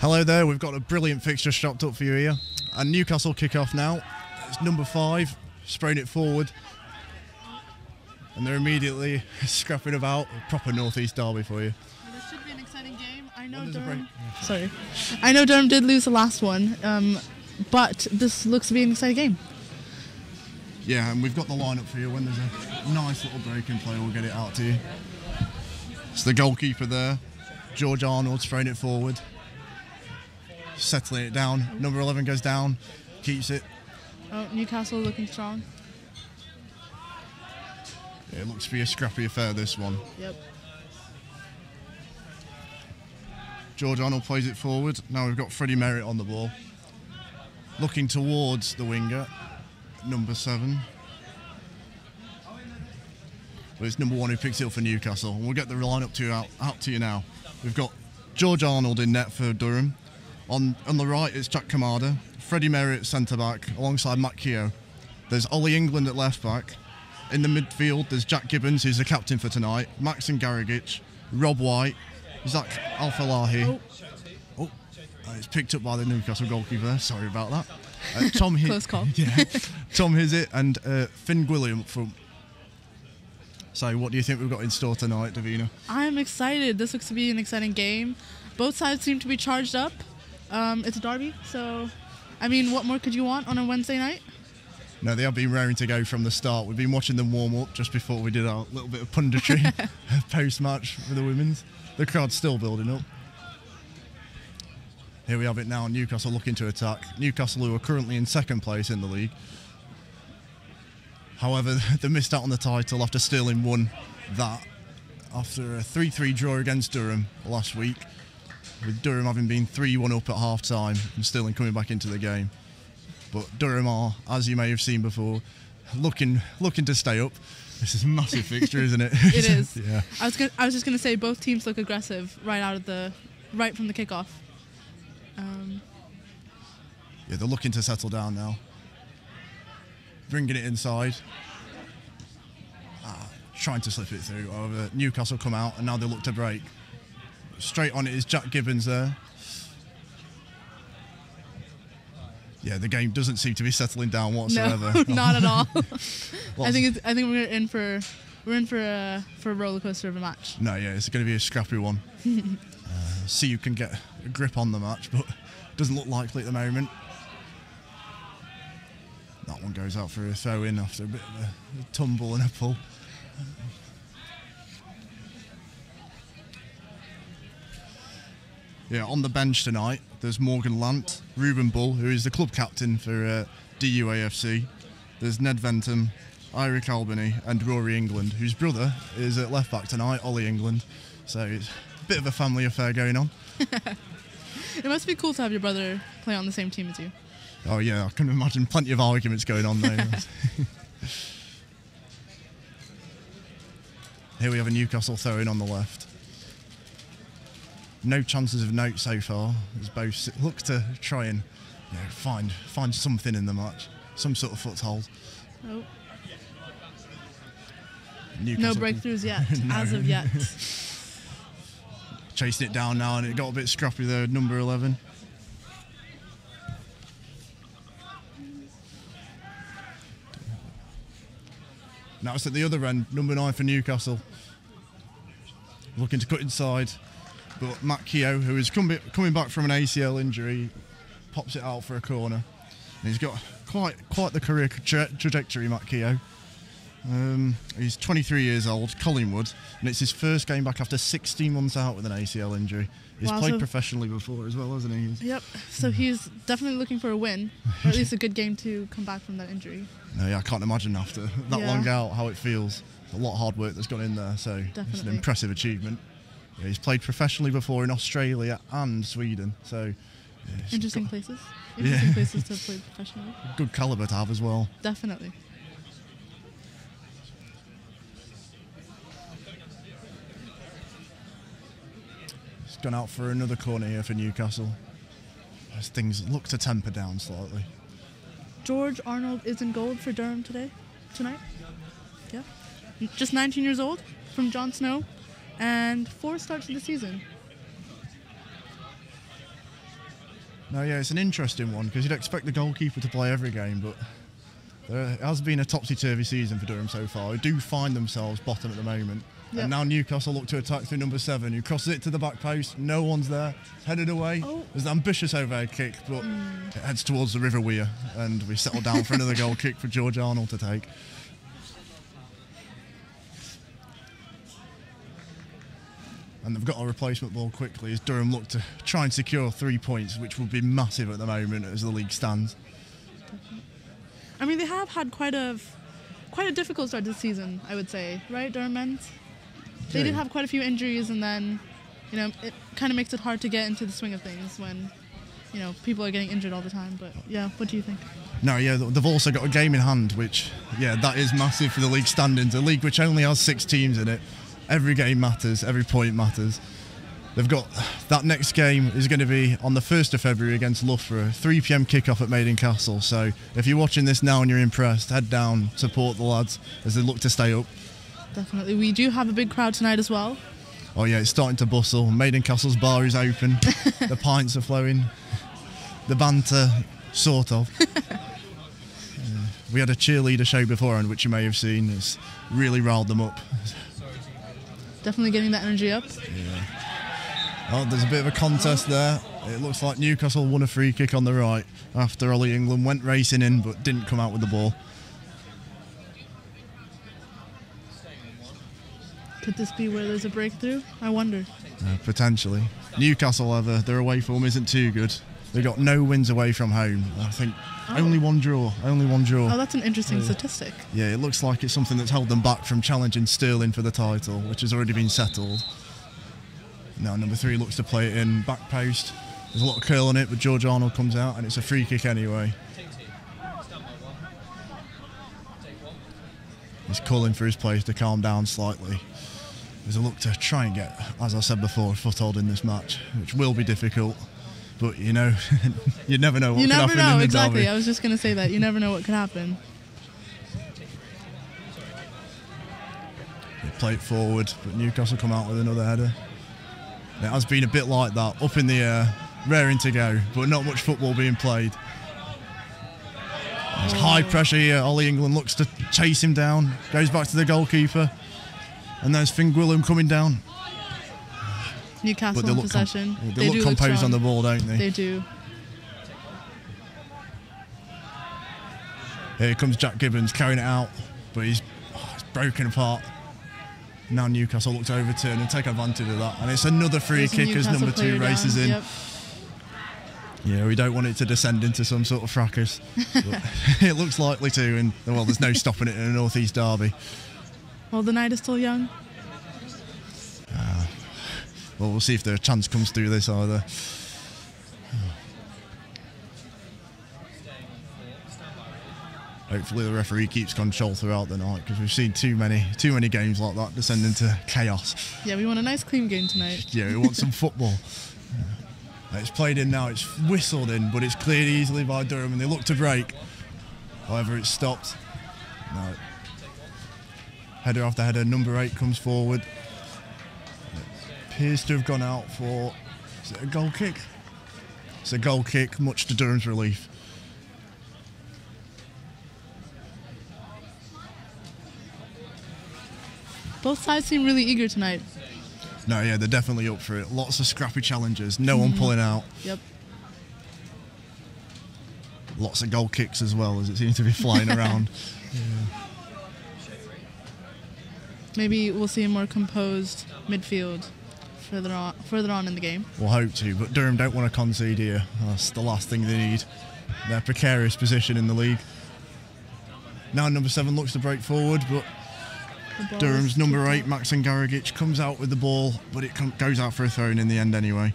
Hello there, we've got a brilliant fixture chopped up for you here. And Newcastle kick off now. It's number 5, spraying it forward. And they're immediately scrapping about. A proper northeast derby for you. Well, this should be an exciting game. I know Durham. Sorry. I know Durham did lose the last one, but this looks to be an exciting game. Yeah, and we've got the lineup for you. When there's a nice little break in play, we'll get it out to you. It's the goalkeeper there, George Arnold, spraying it forward. Settling it down. Number 11 goes down, keeps it. Oh, Newcastle looking strong. Yeah, it looks to be a scrappy affair, this one. Yep. George Arnold plays it forward. Now we've got Freddie Merritt on the ball. Looking towards the winger, number 7. But it's number 1 who picks it up for Newcastle. And we'll get the lineup to you out to you now. We've got George Arnold in net for Durham. On the right, it's Jack Kamada, Freddie Merritt at centre-back, alongside Matt Keogh. There's Ollie England at left-back. In the midfield, there's Jack Gibbons, who's the captain for tonight, Maxim Garagic, Rob White, Zach Al-Falahi. Oh, it's picked up by the Newcastle goalkeeper. Sorry about that. Tom Hizzett. Yeah. Tom Hizzett and Finn Gwilliam up front. So what do you think we've got in store tonight, Davina? I'm excited. This looks to be an exciting game. Both sides seem to be charged up. It's a derby, so, I mean, what more could you want on a Wednesday night? No, they have been raring to go from the start. We've been watching them warm up just before we did our little bit of punditry post-match for the women's. The crowd's still building up. Here we have it now, Newcastle looking to attack. Newcastle, who are currently in second place in the league. However, they missed out on the title after Stirling won that after a 3-3 draw against Durham last week, with Durham having been 3-1 up at half-time and Stirling coming back into the game. But Durham are, as you may have seen before, looking to stay up. This is a massive fixture, isn't it? It is. Yeah. I was just going to say both teams look aggressive right from the kickoff. Yeah, they're looking to settle down now. Bringing it inside. Trying to slip it through. However, Newcastle come out and now they look to break. Straight on it is Jack Gibbons there. Yeah, the game doesn't seem to be settling down whatsoever. No, not at all. I think we're in for a roller coaster of a match. No, yeah, it's going to be a scrappy one. See who can get a grip on the match, but doesn't look likely at the moment. That one goes out for a throw in after a bit of a tumble and a pull. Yeah, on the bench tonight, there's Morgan Lant, Ruben Bull, who is the club captain for DUAFC. There's Ned Ventham, Eric Albany, and Rory England, whose brother is at left-back tonight, Ollie England. So it's a bit of a family affair going on. It must be cool to have your brother play on the same team as you. Oh, yeah, I can imagine plenty of arguments going on there. Here we have a Newcastle throw-in on the left. No chances of note so far, as both look to try and find something in the match, some sort of foothold. Oh. No breakthroughs yet, no. As of yet. Chasing it down now, and it got a bit scrappy there, number 11. Now it's at the other end, number 9 for Newcastle. Looking to cut inside. But Matt Keogh, who is coming back from an ACL injury, pops it out for a corner. And he's got quite the career trajectory, Matt Keogh. He's 23 years old, Collingwood, and it's his first game back after 16 months out with an ACL injury. He's played professionally before as well, hasn't he? Yep, so he's definitely looking for a win, or at least a good game to come back from that injury. No, yeah, I can't imagine after that long out how it feels. A lot of hard work that's gone in there, so it's an impressive achievement. Yeah, he's played professionally before in Australia and Sweden, so... Yeah, interesting places. Interesting places to play professionally. Good calibre to have as well. Definitely. It's gone out for another corner here for Newcastle, as things look to temper down slightly. George Arnold is in goal for Durham tonight. Yeah. Just 19 years old, from Jon Snow. And 4 starts of the season. No, yeah, it's an interesting one because you'd expect the goalkeeper to play every game, but there has been a topsy-turvy season for Durham so far. They do find themselves bottom at the moment. Yep. And now Newcastle look to attack through number 7, who crosses it to the back post. No one's there. It's headed away. Oh. There's an ambitious overhead kick, but it heads towards the River Weir, and we settle down for another goal kick for George Arnold to take. And they've got a replacement ball quickly as Durham look to try and secure 3 points, which would be massive at the moment as the league stands. I mean, they have had quite a difficult start to the season, I would say, right, Durham men's? They did have quite a few injuries, and then, you know, it kind of makes it hard to get into the swing of things when, you know, people are getting injured all the time. But, yeah, what do you think? No, yeah, they've also got a game in hand, which, yeah, that is massive for the league standings. A league which only has 6 teams in it. Every game matters. Every point matters. They've got that next game is going to be on the 1st of February against Loughborough, 3 p.m. kickoff at Maiden Castle. So if you're watching this now and you're impressed, head down, support the lads as they look to stay up. Definitely. We do have a big crowd tonight as well. Oh yeah, it's starting to bustle. Maiden Castle's bar is open. The pints are flowing. The banter, sort of. We had a cheerleader show beforehand, which you may have seen. It's really riled them up. Definitely getting that energy up. Yeah. Oh, there's a bit of a contest there. It looks like Newcastle won a free kick on the right after Ollie England went racing in but didn't come out with the ball. Could this be where there's a breakthrough? I wonder. Potentially. Newcastle, however, their away form isn't too good. They got no wins away from home. I think only one draw. Only one draw. Oh, that's an interesting statistic. Yeah, it looks like it's something that's held them back from challenging Stirling for the title, which has already been settled. Now number 3 looks to play it in back post. There's a lot of curl on it, but George Arnold comes out, and it's a free kick anyway. He's calling for his players to calm down slightly. There's a look to try and get, as I said before, a foothold in this match, which will be difficult. But, you know, you never know what could happen in the derby. Exactly. I was just going to say that. You never know what could happen. They play it forward, but Newcastle come out with another header. It has been a bit like that, up in the air, raring to go, but not much football being played. There's high pressure here. Ollie England looks to chase him down, goes back to the goalkeeper, and there's Finn Gwilliam coming down. Newcastle in possession. They look composed on the ball, don't they? They do. Here comes Jack Gibbons carrying it out, but he's broken apart. Now Newcastle look to overturn and take advantage of that, and it's another free kick as number 2 races in. Yep. Yeah, we don't want it to descend into some sort of fracas. It looks likely to, and well, there's no stopping it in a northeast derby. Well, the night is still young. Well, we'll see if the chance comes through this either. Hopefully the referee keeps control throughout the night because we've seen too many games like that descend into chaos. Yeah, we want a nice clean game tonight. Yeah, we want some football. It's played in now, it's whistled in, but it's cleared easily by Durham and they look to break. However, it's stopped. No. Header after header, number 8 comes forward. Appears to have gone out for, is it a goal kick? It's a goal kick, much to Durham's relief. Both sides seem really eager tonight. No, yeah, they're definitely up for it. Lots of scrappy challenges, no one pulling out. Yep. Lots of goal kicks as well, as it seems to be flying around. Yeah. Maybe we'll see a more composed midfield further on in the game. We'll hope to, but Durham don't want to concede here. That's the last thing they need. Their precarious position in the league. Now number 7 looks to break forward, but Durham's number 8, Maxim Garagic, comes out with the ball, but it goes out for a throw-in in the end anyway.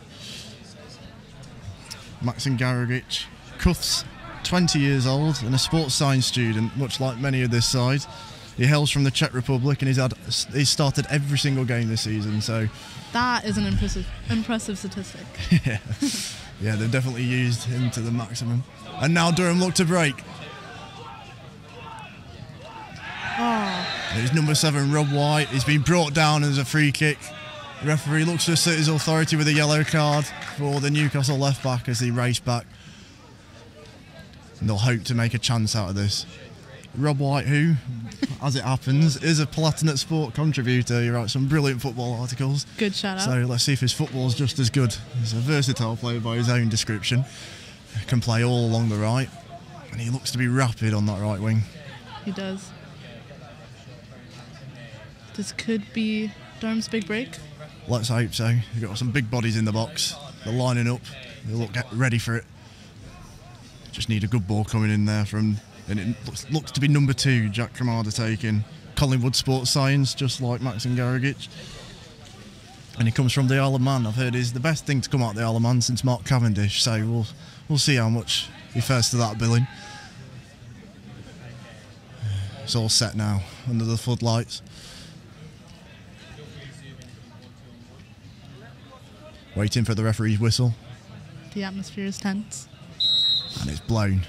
Maxim Garagic, Cuth's 20 years old and a sports science student, much like many of this side. He hails from the Czech Republic and he's started every single game this season. So that is an impressive statistic. Yeah. Yeah, they've definitely used him to the maximum. And now Durham look to break. Oh. It's number 7, Rob White. He's been brought down as a free kick. The referee looks to assert his authority with a yellow card for the Newcastle left back as they race back. And they'll hope to make a chance out of this. Rob White, who, as it happens, is a Palatinate Sport contributor. He writes some brilliant football articles. Good shout out. So let's see if his football's just as good. He's a versatile player by his own description. Can play all along the right. And he looks to be rapid on that right wing. He does. This could be Durham's big break. Let's hope so. You've got some big bodies in the box. They're lining up. They look ready for it. Just need a good ball coming in there from... And it looks to be number 2, Jack Kamada taking. Collingwood sports science, just like Maxim Garagic. And he comes from the Isle of Man. I've heard is the best thing to come out of the Isle of Man since Mark Cavendish. So we'll see how much he fares to that billing. It's all set now under the floodlights. Waiting for the referee's whistle. The atmosphere is tense. And it's blown.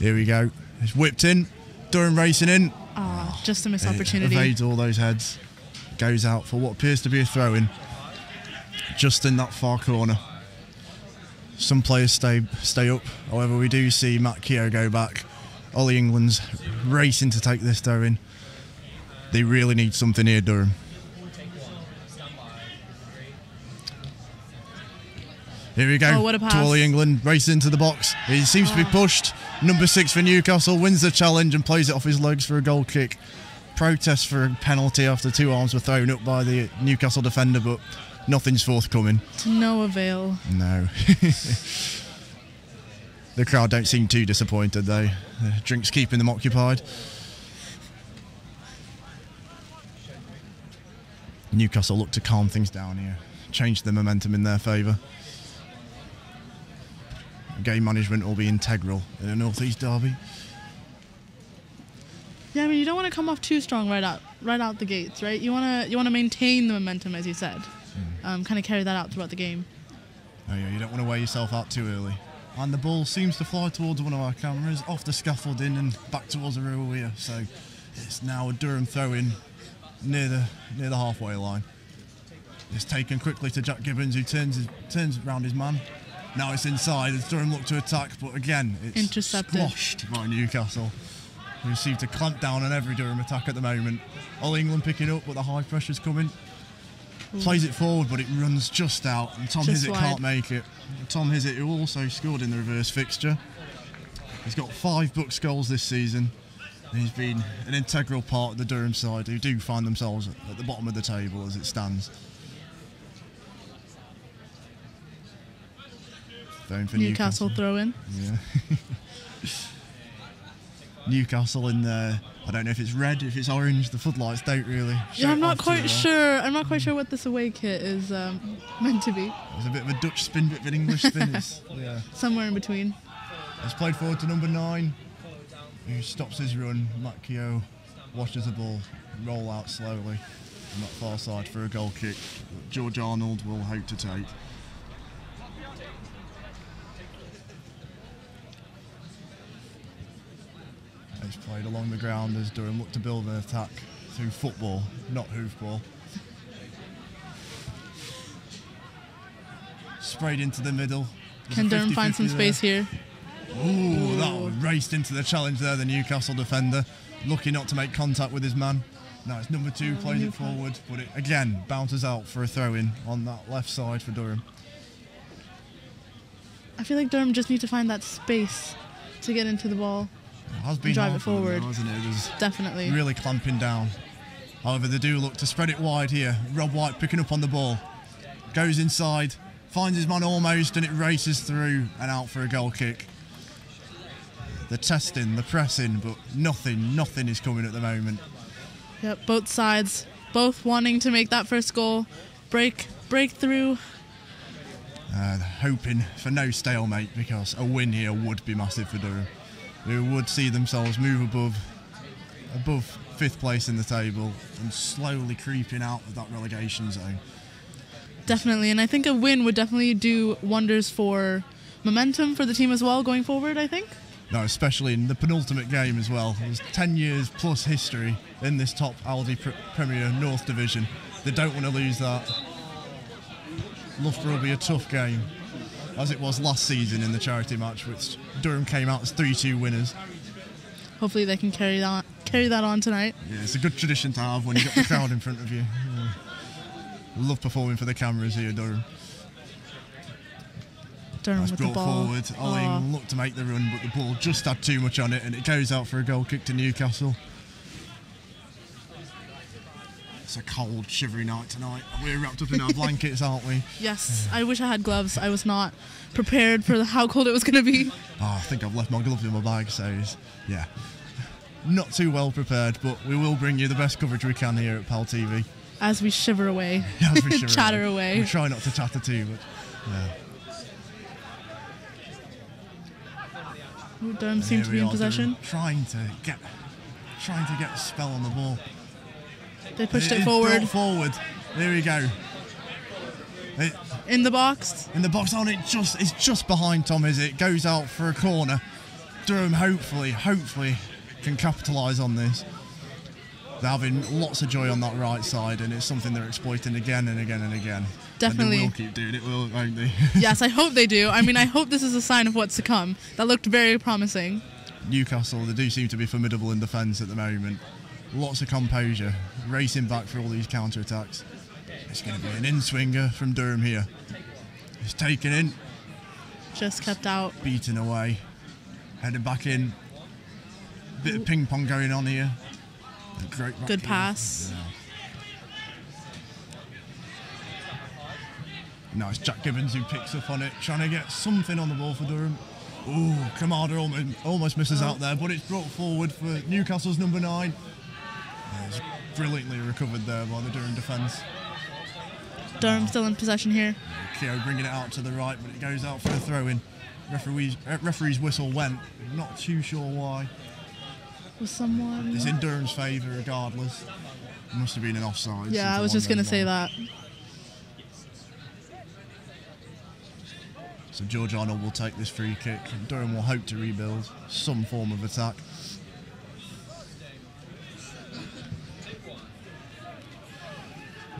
Here we go. It's whipped in. Durham racing in. Oh, just a missed opportunity. Evades all those heads. Goes out for what appears to be a throw-in. Just in that far corner. Some players stay up. However, we do see Matt Keogh go back. Ollie England's racing to take this throw-in. They really need something here, Durham. Here we go. Oh, what a pass. To Ollie England, racing into the box. He seems to be pushed. Number 6 for Newcastle wins the challenge and plays it off his legs for a goal kick. Protest for a penalty after 2 arms were thrown up by the Newcastle defender, but nothing's forthcoming. To no avail. No. The crowd don't seem too disappointed, though. The drink's keeping them occupied. Newcastle look to calm things down here, change the momentum in their favour. Game management will be integral in a North East derby. Yeah, I mean, you don't want to come off too strong right out the gates, right? You want to maintain the momentum, as you said, kind of carry that out throughout the game. Oh yeah, you don't want to wear yourself out too early. And the ball seems to fly towards one of our cameras, off the scaffolding and back towards the River Weir. So it's now a Durham throw-in near the halfway line. It's taken quickly to Jack Gibbons, who turns around his man. Now it's inside as Durham look to attack, but again, it's squashed by Newcastle, who seem to clamp down on every Durham attack at the moment. All England picking up, but the high pressure's coming. Ooh. Plays it forward, but it runs just out, and Tom Hizzett can't make it. Tom Hizzett, who also scored in the reverse fixture. He's got 5 Bucks goals this season, and he's been an integral part of the Durham side, who do find themselves at the bottom of the table as it stands. Newcastle throw in. Yeah. Newcastle in there. I don't know if it's red, if it's orange. The floodlights don't really. Yeah, I'm not quite sure. I'm not quite sure what this away kit is meant to be. It's a bit of a Dutch spin, bit of an English spin. Yeah. Somewhere in between. It's played forward to number 9, who stops his run. Matt Keogh washes the ball, roll out slowly on that far side for a goal kick that George Arnold will hope to take. It's played along the ground as Durham look to build an attack through football, not hoofball. Sprayed into the middle. Can Durham find some space here? Ooh, that raced into the challenge there, the Newcastle defender. Lucky not to make contact with his man. Now it's number 2, plays it forward, but it again bounces out for a throw-in on that left side for Durham. I feel like Durham just need to find that space to get into the ball. It has been drive it forward, hasn't it? It was definitely really clamping down. However, they do look to spread it wide here. Rob White picking up on the ball, goes inside, finds his man almost, and it races through and out for a goal kick. The testing, the pressing, but nothing is coming at the moment. Yep, both sides, both wanting to make that first goal, breakthrough. Hoping for no stalemate, because a win here would be massive for Durham, who would see themselves move above 5th place in the table and slowly creeping out of that relegation zone. Definitely, and I think a win would definitely do wonders for momentum for the team as well going forward, I think. No, especially in the penultimate game as well. There's 10 years plus history in this top Aldi Premier North Division. They don't want to lose that. Loughborough will be a tough game, as it was last season in the charity match, which Durham came out as 3-2 winners. Hopefully they can carry that on tonight. Yeah, it's a good tradition to have when you've got the crowd in front of you. Yeah. Love performing for the cameras here, Durham. Nice brought forward. Ollie looked to make the run, but the ball just had too much on it, and it goes out for a goal kick to Newcastle. It's a cold, shivery night tonight. We're wrapped up in our blankets, aren't we? Yes. I wish I had gloves. I was not prepared for how cold it was going to be. Oh, I think I've left my gloves in my bag, so yeah. Not too well prepared, but we will bring you the best coverage we can here at PAL TV. As we shiver away. As we shiver chatter away. We try not to chatter too much. Yeah. Ooh, Durham seem to be in possession. Trying to get a spell on the ball. They pushed it forward. There we go. In the box. In the box. On it just. It's just behind Tom Hizzett. It goes out for a corner. Durham hopefully can capitalise on this. They're having lots of joy on that right side, and it's something they're exploiting again and again and again. Definitely. And they will keep doing it, won't they? Yes, I hope they do. I mean, I hope this is a sign of what's to come. That looked very promising. Newcastle, they do seem to be formidable in defence at the moment. Lots of composure, racing back for all these counter-attacks. It's going to be an in-swinger from Durham here. It's taken in. Just kept out. Beaten away. Headed back in. Bit of ping-pong going on here. Good pass. Yeah. No, it's Jack Gibbons who picks up on it, trying to get something on the ball for Durham. Ooh, Kamada almost misses out there, but it's brought forward for Newcastle's number 9. Yeah, it's brilliantly recovered there by the Durham defence. Durham still in possession here. Keogh bringing it out to the right, but it goes out for a throw-in. Referee's whistle went. Not too sure why. Was someone... It's in Durham's favour regardless. It must have been an offside. Yeah, I was just going to say that. So George Arnold will take this free kick. Durham will hope to rebuild some form of attack.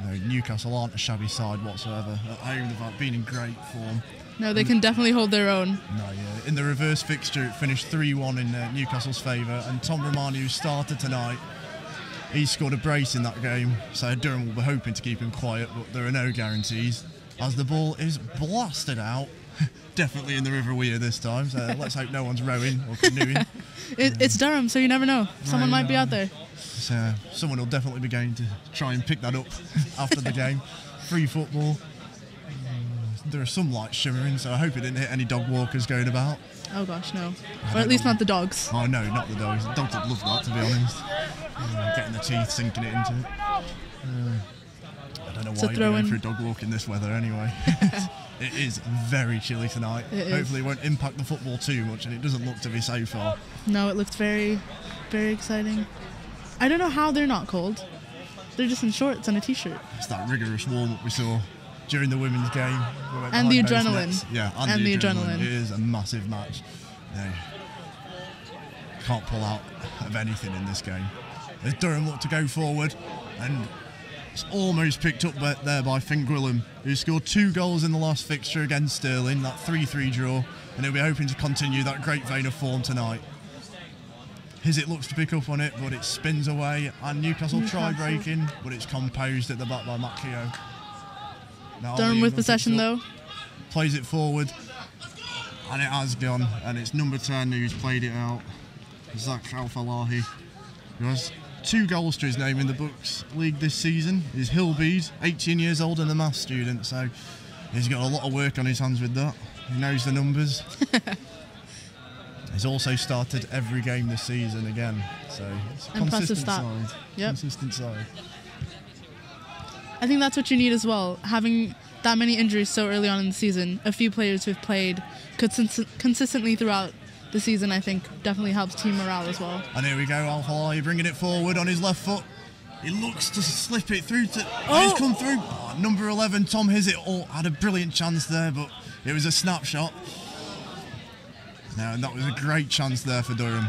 No, Newcastle aren't a shabby side whatsoever. At home, they've been in great form. No, they can definitely hold their own. No, yeah. In the reverse fixture, it finished 3-1 in Newcastle's favour. And Tom Romani, who started tonight, he scored a brace in that game. So Durham will be hoping to keep him quiet, but there are no guarantees. As the ball is blasted out, definitely in the River Weir this time. So let's hope no one's rowing or canoeing. It's Durham, so you never know. Someone might be out there. So someone will definitely be going to try and pick that up after the game. Free football. There are some lights shimmering, so I hope it didn't hit any dog walkers going about. Oh gosh, no. Or at least not the dogs. Oh no, not the dogs. The dogs would love that, to be honest. Getting the teeth, sinking it into it. I don't know why you're going through dog walk in this weather anyway. It is very chilly tonight. Hopefully it won't impact the football too much, and it doesn't look to be so far. No, it looks very, very exciting. I don't know how they're not cold. They're just in shorts and a t-shirt. It's that rigorous warm-up we saw during the women's game. And the adrenaline. Yeah, and the adrenaline. It is a massive match. No, can't pull out of anything in this game. As Durham look to go forward, and it's almost picked up there by Finn Gwilliam, who scored 2 goals in the last fixture against Stirling, that 3-3 draw, and he'll be hoping to continue that great vein of form tonight. Hizzett looks to pick up on it, but it spins away, and Newcastle try breaking, but it's composed at the back by Matt Keogh. Now Durham with possession though. Plays it forward, and it has gone, and it's number 10 who's played it out, Zach Al-Falahi, who has 2 goals to his name in the Bucks League this season. He's Hillbees, 18 years old and a maths student, so he's got a lot of work on his hands with that. He knows the numbers. He's also started every game this season again, so it's a consistent side. Yep. Consistent side. I think that's what you need as well, having that many injuries so early on in the season. A few players who have played consistently throughout the season, I think, definitely helps team morale as well. And here we go, Al-Falahi bringing it forward on his left foot. He looks to slip it through to... Oh! He's come through. Oh, number 11, Tom Hizzett, had a brilliant chance there, but it was a snapshot. No, and that was a great chance there for Durham.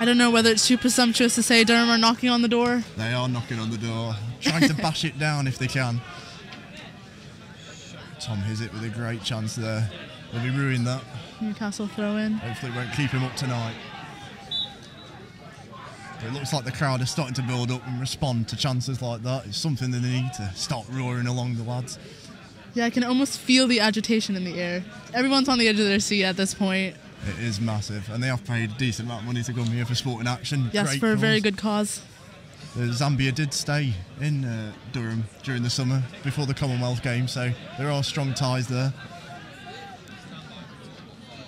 I don't know whether it's too presumptuous to say Durham are knocking on the door. They are knocking on the door, trying to bash it down if they can. Tom Hizzett with a great chance there. They'll be ruined that. Newcastle throw in. Hopefully it won't keep him up tonight. It looks like the crowd are starting to build up and respond to chances like that. It's something that they need to start roaring along, the lads. Yeah, I can almost feel the agitation in the air. Everyone's on the edge of their seat at this point. It is massive, and they have paid a decent amount of money to come here for Sport in Action. Yes, great for cause. A very good cause. Zambia did stay in Durham during the summer before the Commonwealth game, so there are strong ties there.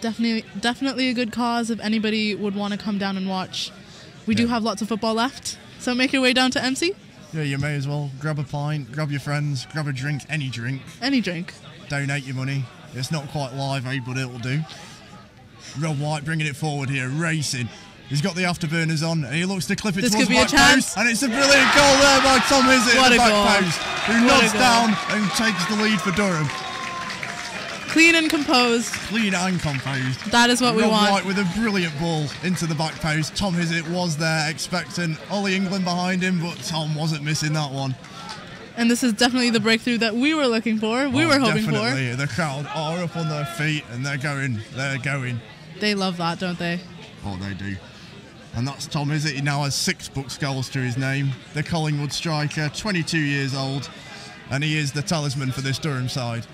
Definitely a good cause if anybody would want to come down and watch. We do have lots of football left, so make your way down to MC. Yeah, you may as well. Grab a pint, grab your friends, grab a drink, any drink. Any drink. Donate your money. It's not quite live, eh, but it'll do. Rob White bringing it forward here, racing. He's got the afterburners on, and he looks to clip it towards the back post, and it's a brilliant goal there by Tom Hizzett at the back post, who nods down and takes the lead for Durham. Clean and composed. Clean and composed. That is what we want. Rob White with a brilliant ball into the back post. Tom Hizzett was there expecting Ollie England behind him, but Tom wasn't missing that one. And this is definitely the breakthrough that we were looking for. We were hoping for. Definitely. The crowd are up on their feet and they're going. They're going. They love that, don't they? Oh, they do. And that's Tom Hizzett. He now has 6 books goals to his name. The Collingwood striker, 22 years old, and he is the talisman for this Durham side.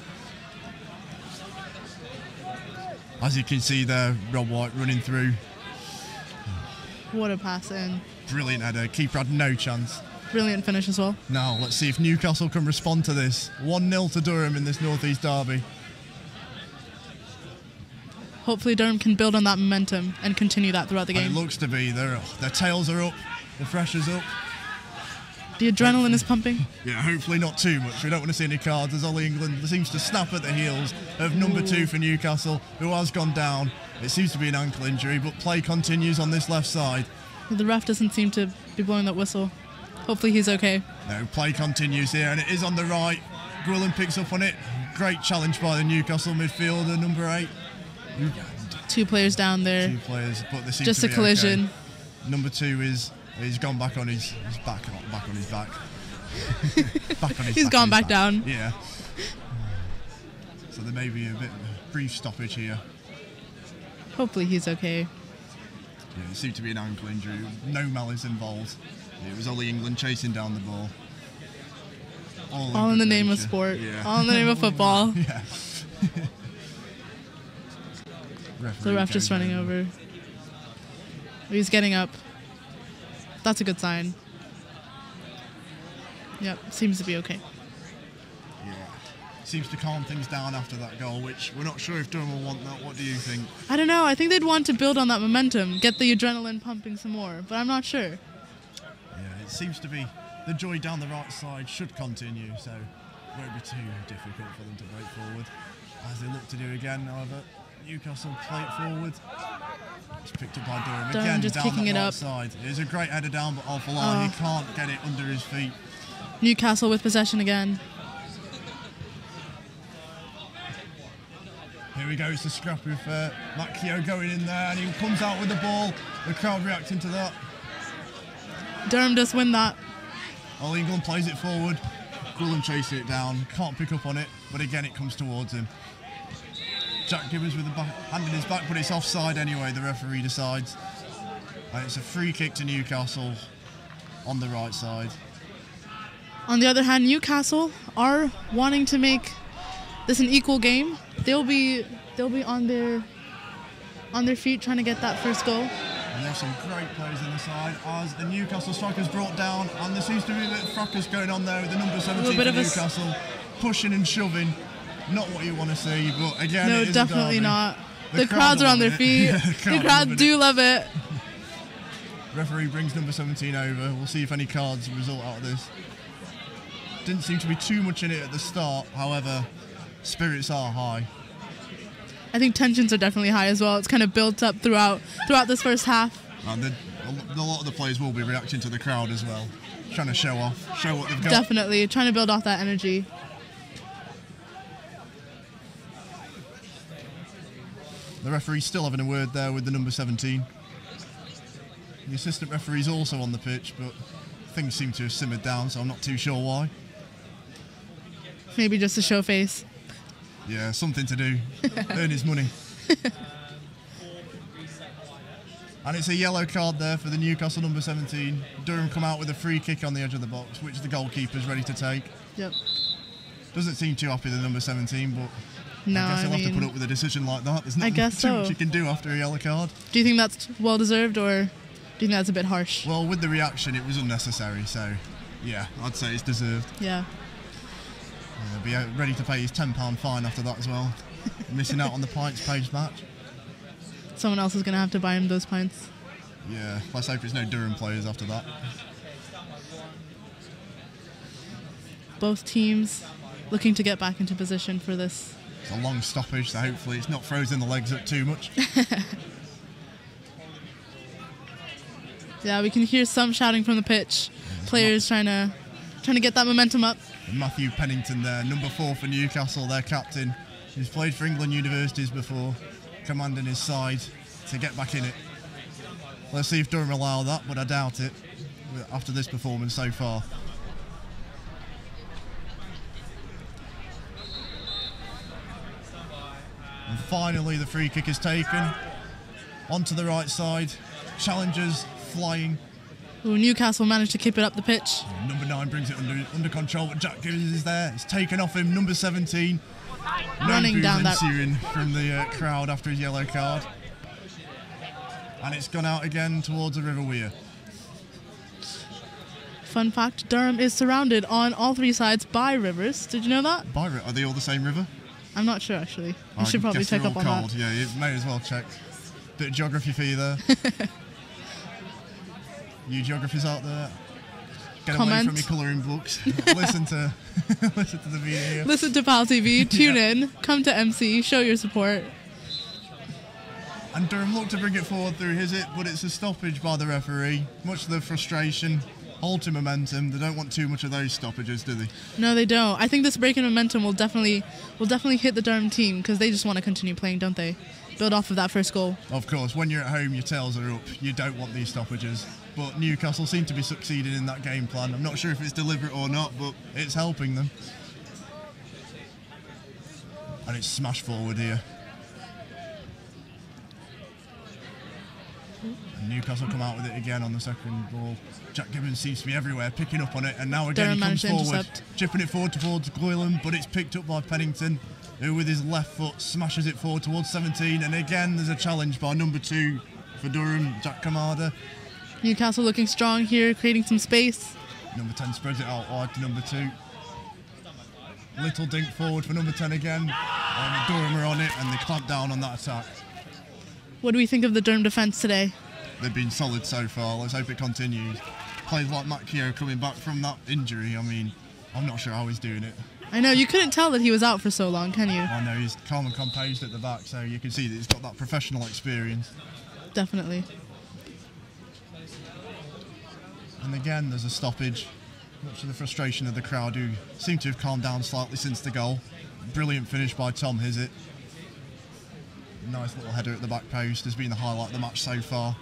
As you can see there, Rob White running through. What a pass in. Brilliant header. Keeper had no chance. Brilliant finish as well. Now, let's see if Newcastle can respond to this. 1-0 to Durham in this North East derby. Hopefully Durham can build on that momentum and continue that throughout the game. And it looks to be. Their tails are up. The pressure's up. The adrenaline is pumping. Yeah, hopefully not too much. We don't want to see any cards as Ollie England seems to snap at the heels of number 2 for Newcastle, who has gone down. It seems to be an ankle injury, but play continues on this left side. The ref doesn't seem to be blowing that whistle. Hopefully he's okay. No, play continues here, and it is on the right. Gwilliam picks up on it. Great challenge by the Newcastle midfielder, number 8. Two players down there. Two players, but they seem just to be a collision. Okay. Number 2 is... He's gone back on his back. Back on his back. Back on his he's back gone his back back down. Yeah. So there may be a bit of a brief stoppage here. Hopefully he's okay. Yeah, it seemed to be an ankle injury. No malice involved. It was Ollie England chasing down the ball. All in the name of sport. Yeah. All in the name of football. Yeah. The ref just running over. He's getting up. That's a good sign. Yep, seems to be okay. Yeah, seems to calm things down after that goal, which we're not sure if Durham will want that. What do you think? I don't know. I think they'd want to build on that momentum, get the adrenaline pumping some more, but I'm not sure. Yeah, it seems to be the joy down the right side should continue, so it won't be too difficult for them to break forward. As they look to do again, however, Newcastle play it forward. It's picked up by Durham. Durham again, just down kicking it up. Side. There's a great header down, but Al-Falahi he can't get it under his feet. Newcastle with possession again. Here we go. It's a scrap with Matt Keogh going in there, and he comes out with the ball. The crowd reacting to that. Durham does win that. All England plays it forward. Gwilliam chasing it down. Can't pick up on it, but again it comes towards him. Jack Gibbons with the hand in his back, but it's offside anyway, the referee decides. And it's a free kick to Newcastle on the right side. On the other hand, Newcastle are wanting to make this an equal game. They'll be on their feet trying to get that first goal. And there's some great players on the side as the Newcastle striker's brought down, and there seems to be a bit of fracas going on there with the number 17 for Newcastle, pushing and shoving. Not what you want to see, but again, no, it is definitely not. The crowds are on their feet. The crowd do love it. Referee brings number 17 over. We'll see if any cards result out of this. Didn't seem to be too much in it at the start. However, spirits are high. I think tensions are definitely high as well. It's kind of built up throughout this first half. And a lot of the players will be reacting to the crowd as well, trying to show off, show what they've got. Definitely trying to build off that energy. The referee's still having a word there with the number 17. The assistant referee's also on the pitch, but things seem to have simmered down, so I'm not too sure why. Maybe just to show face. Yeah, something to do. Earn his money. And it's a yellow card there for the Newcastle number 17. Durham come out with a free kick on the edge of the box, which the goalkeeper's ready to take. Yep. Doesn't seem too happy, the number 17, but no, I guess he'll have to put up with a decision like that. There's nothing much you can do after a yellow card. Do you think that's well-deserved, or do you think that's a bit harsh? Well, with the reaction, it was unnecessary, so, yeah, I'd say it's deserved. Yeah. Yeah, be ready to pay his £10 fine after that as well. Missing out on the pints page match. Someone else is going to have to buy him those pints. Yeah, let's hope it's no Durham players after that. Both teams looking to get back into position for this. It's a long stoppage, so hopefully it's not frozen the legs up too much. Yeah, we can hear some shouting from the pitch. Yeah, players trying to get that momentum up. And Matthew Pennington there, number 4 for Newcastle, their captain. He's played for England universities before, commanding his side to get back in it. Let's see if Durham allow that, but I doubt it after this performance so far. And finally the free kick is taken. Onto the right side. Challengers flying. Ooh, Newcastle managed to keep it up the pitch. Number 9 brings it under control, but Jack Gibbons is there. It's taken off him, number 17. Running down that from the crowd after his yellow card. And it's gone out again towards the River Weir. Fun fact, Durham is surrounded on all 3 sides by rivers. Did you know that? By Are they all the same river? I'm not sure, actually. I should probably check up on that. Yeah, you may as well check. Bit of geography for you there. You geographers out there, get away from your colouring books. listen to the video. Listen to PAL TV. Tune in. Come to MC. Show your support. And Durham looked to bring it forward through Hizzett, but it's a stoppage by the referee. Much of the frustration, halting momentum. They don't want too much of those stoppages, do they? No, they don't. I think this break in momentum will definitely hit the Durham team, because they just want to continue playing, don't they? Build off of that first goal. Of course, when you're at home, your tails are up. You don't want these stoppages. But Newcastle seem to be succeeding in that game plan. I'm not sure if it's deliberate or not, but it's helping them. And it's smashed forward here. And Newcastle come out with it again on the second ball. Jack Gibbons seems to be everywhere, picking up on it. And now again he comes forward, chipping it forward towards Gwilliam, but it's picked up by Pennington, who with his left foot smashes it forward towards 17, and again there's a challenge by number 2 for Durham, Jack Kamada. Newcastle looking strong here, creating some space. Number 10 spreads it out wide to number 2. Little dink forward for number 10 again, and Durham are on it, and they clamp down on that attack. What do we think of the Durham defence today? They've been solid so far, let's hope it continues. Plays like Matt Keogh coming back from that injury, I mean, I'm not sure how he's doing it. I know, you couldn't tell that he was out for so long, can you? I know, he's calm and composed at the back, so you can see that he's got that professional experience. Definitely. And again, there's a stoppage. Much of the frustration of the crowd, who seem to have calmed down slightly since the goal. Brilliant finish by Tom Hizzett. Nice little header at the back post has been the highlight of the match so far.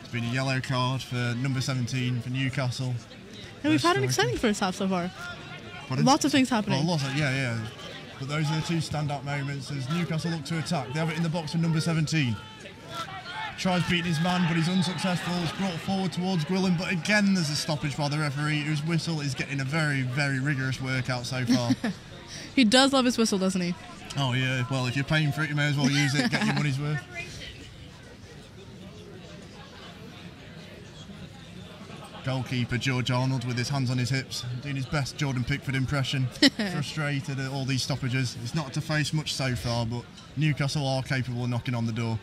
It's been a yellow card for number 17 for Newcastle. And we've had an exciting first half so far. Lots of things happening. Oh, lots of, yeah. But those are the 2 standout moments as Newcastle look to attack. They have it in the box with number 17. Tries beating his man, but he's unsuccessful. It's brought forward towards Gwilliam, but again there's a stoppage by the referee, whose whistle is getting a very, very rigorous workout so far. He does love his whistle, doesn't he? Oh, yeah. Well, if you're paying for it, you may as well use it, get your money's worth. Goalkeeper George Arnold with his hands on his hips, doing his best Jordan Pickford impression. Frustrated at all these stoppages. It's not to face much so far, but Newcastle are capable of knocking on the door.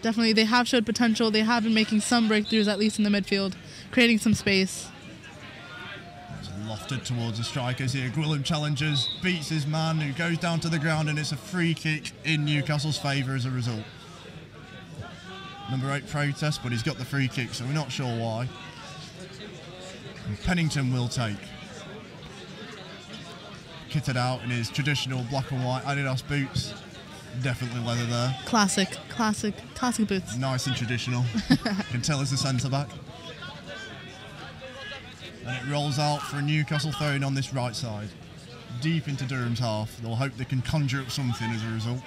Definitely, they have showed potential. They have been making some breakthroughs, at least in the midfield, creating some space. It's lofted towards the strikers here. Gwilliam challenges, beats his man, who goes down to the ground, and it's a free kick in Newcastle's favour as a result. Number 8 protests, but he's got the free kick, so we're not sure why. And Pennington will take. Kitted out in his traditional black and white Adidas boots. Definitely leather there. Classic boots. Nice and traditional. You can tell it's the centre-back. And it rolls out for Newcastle throwing on this right side. Deep into Durham's half. They'll hope they can conjure up something as a result.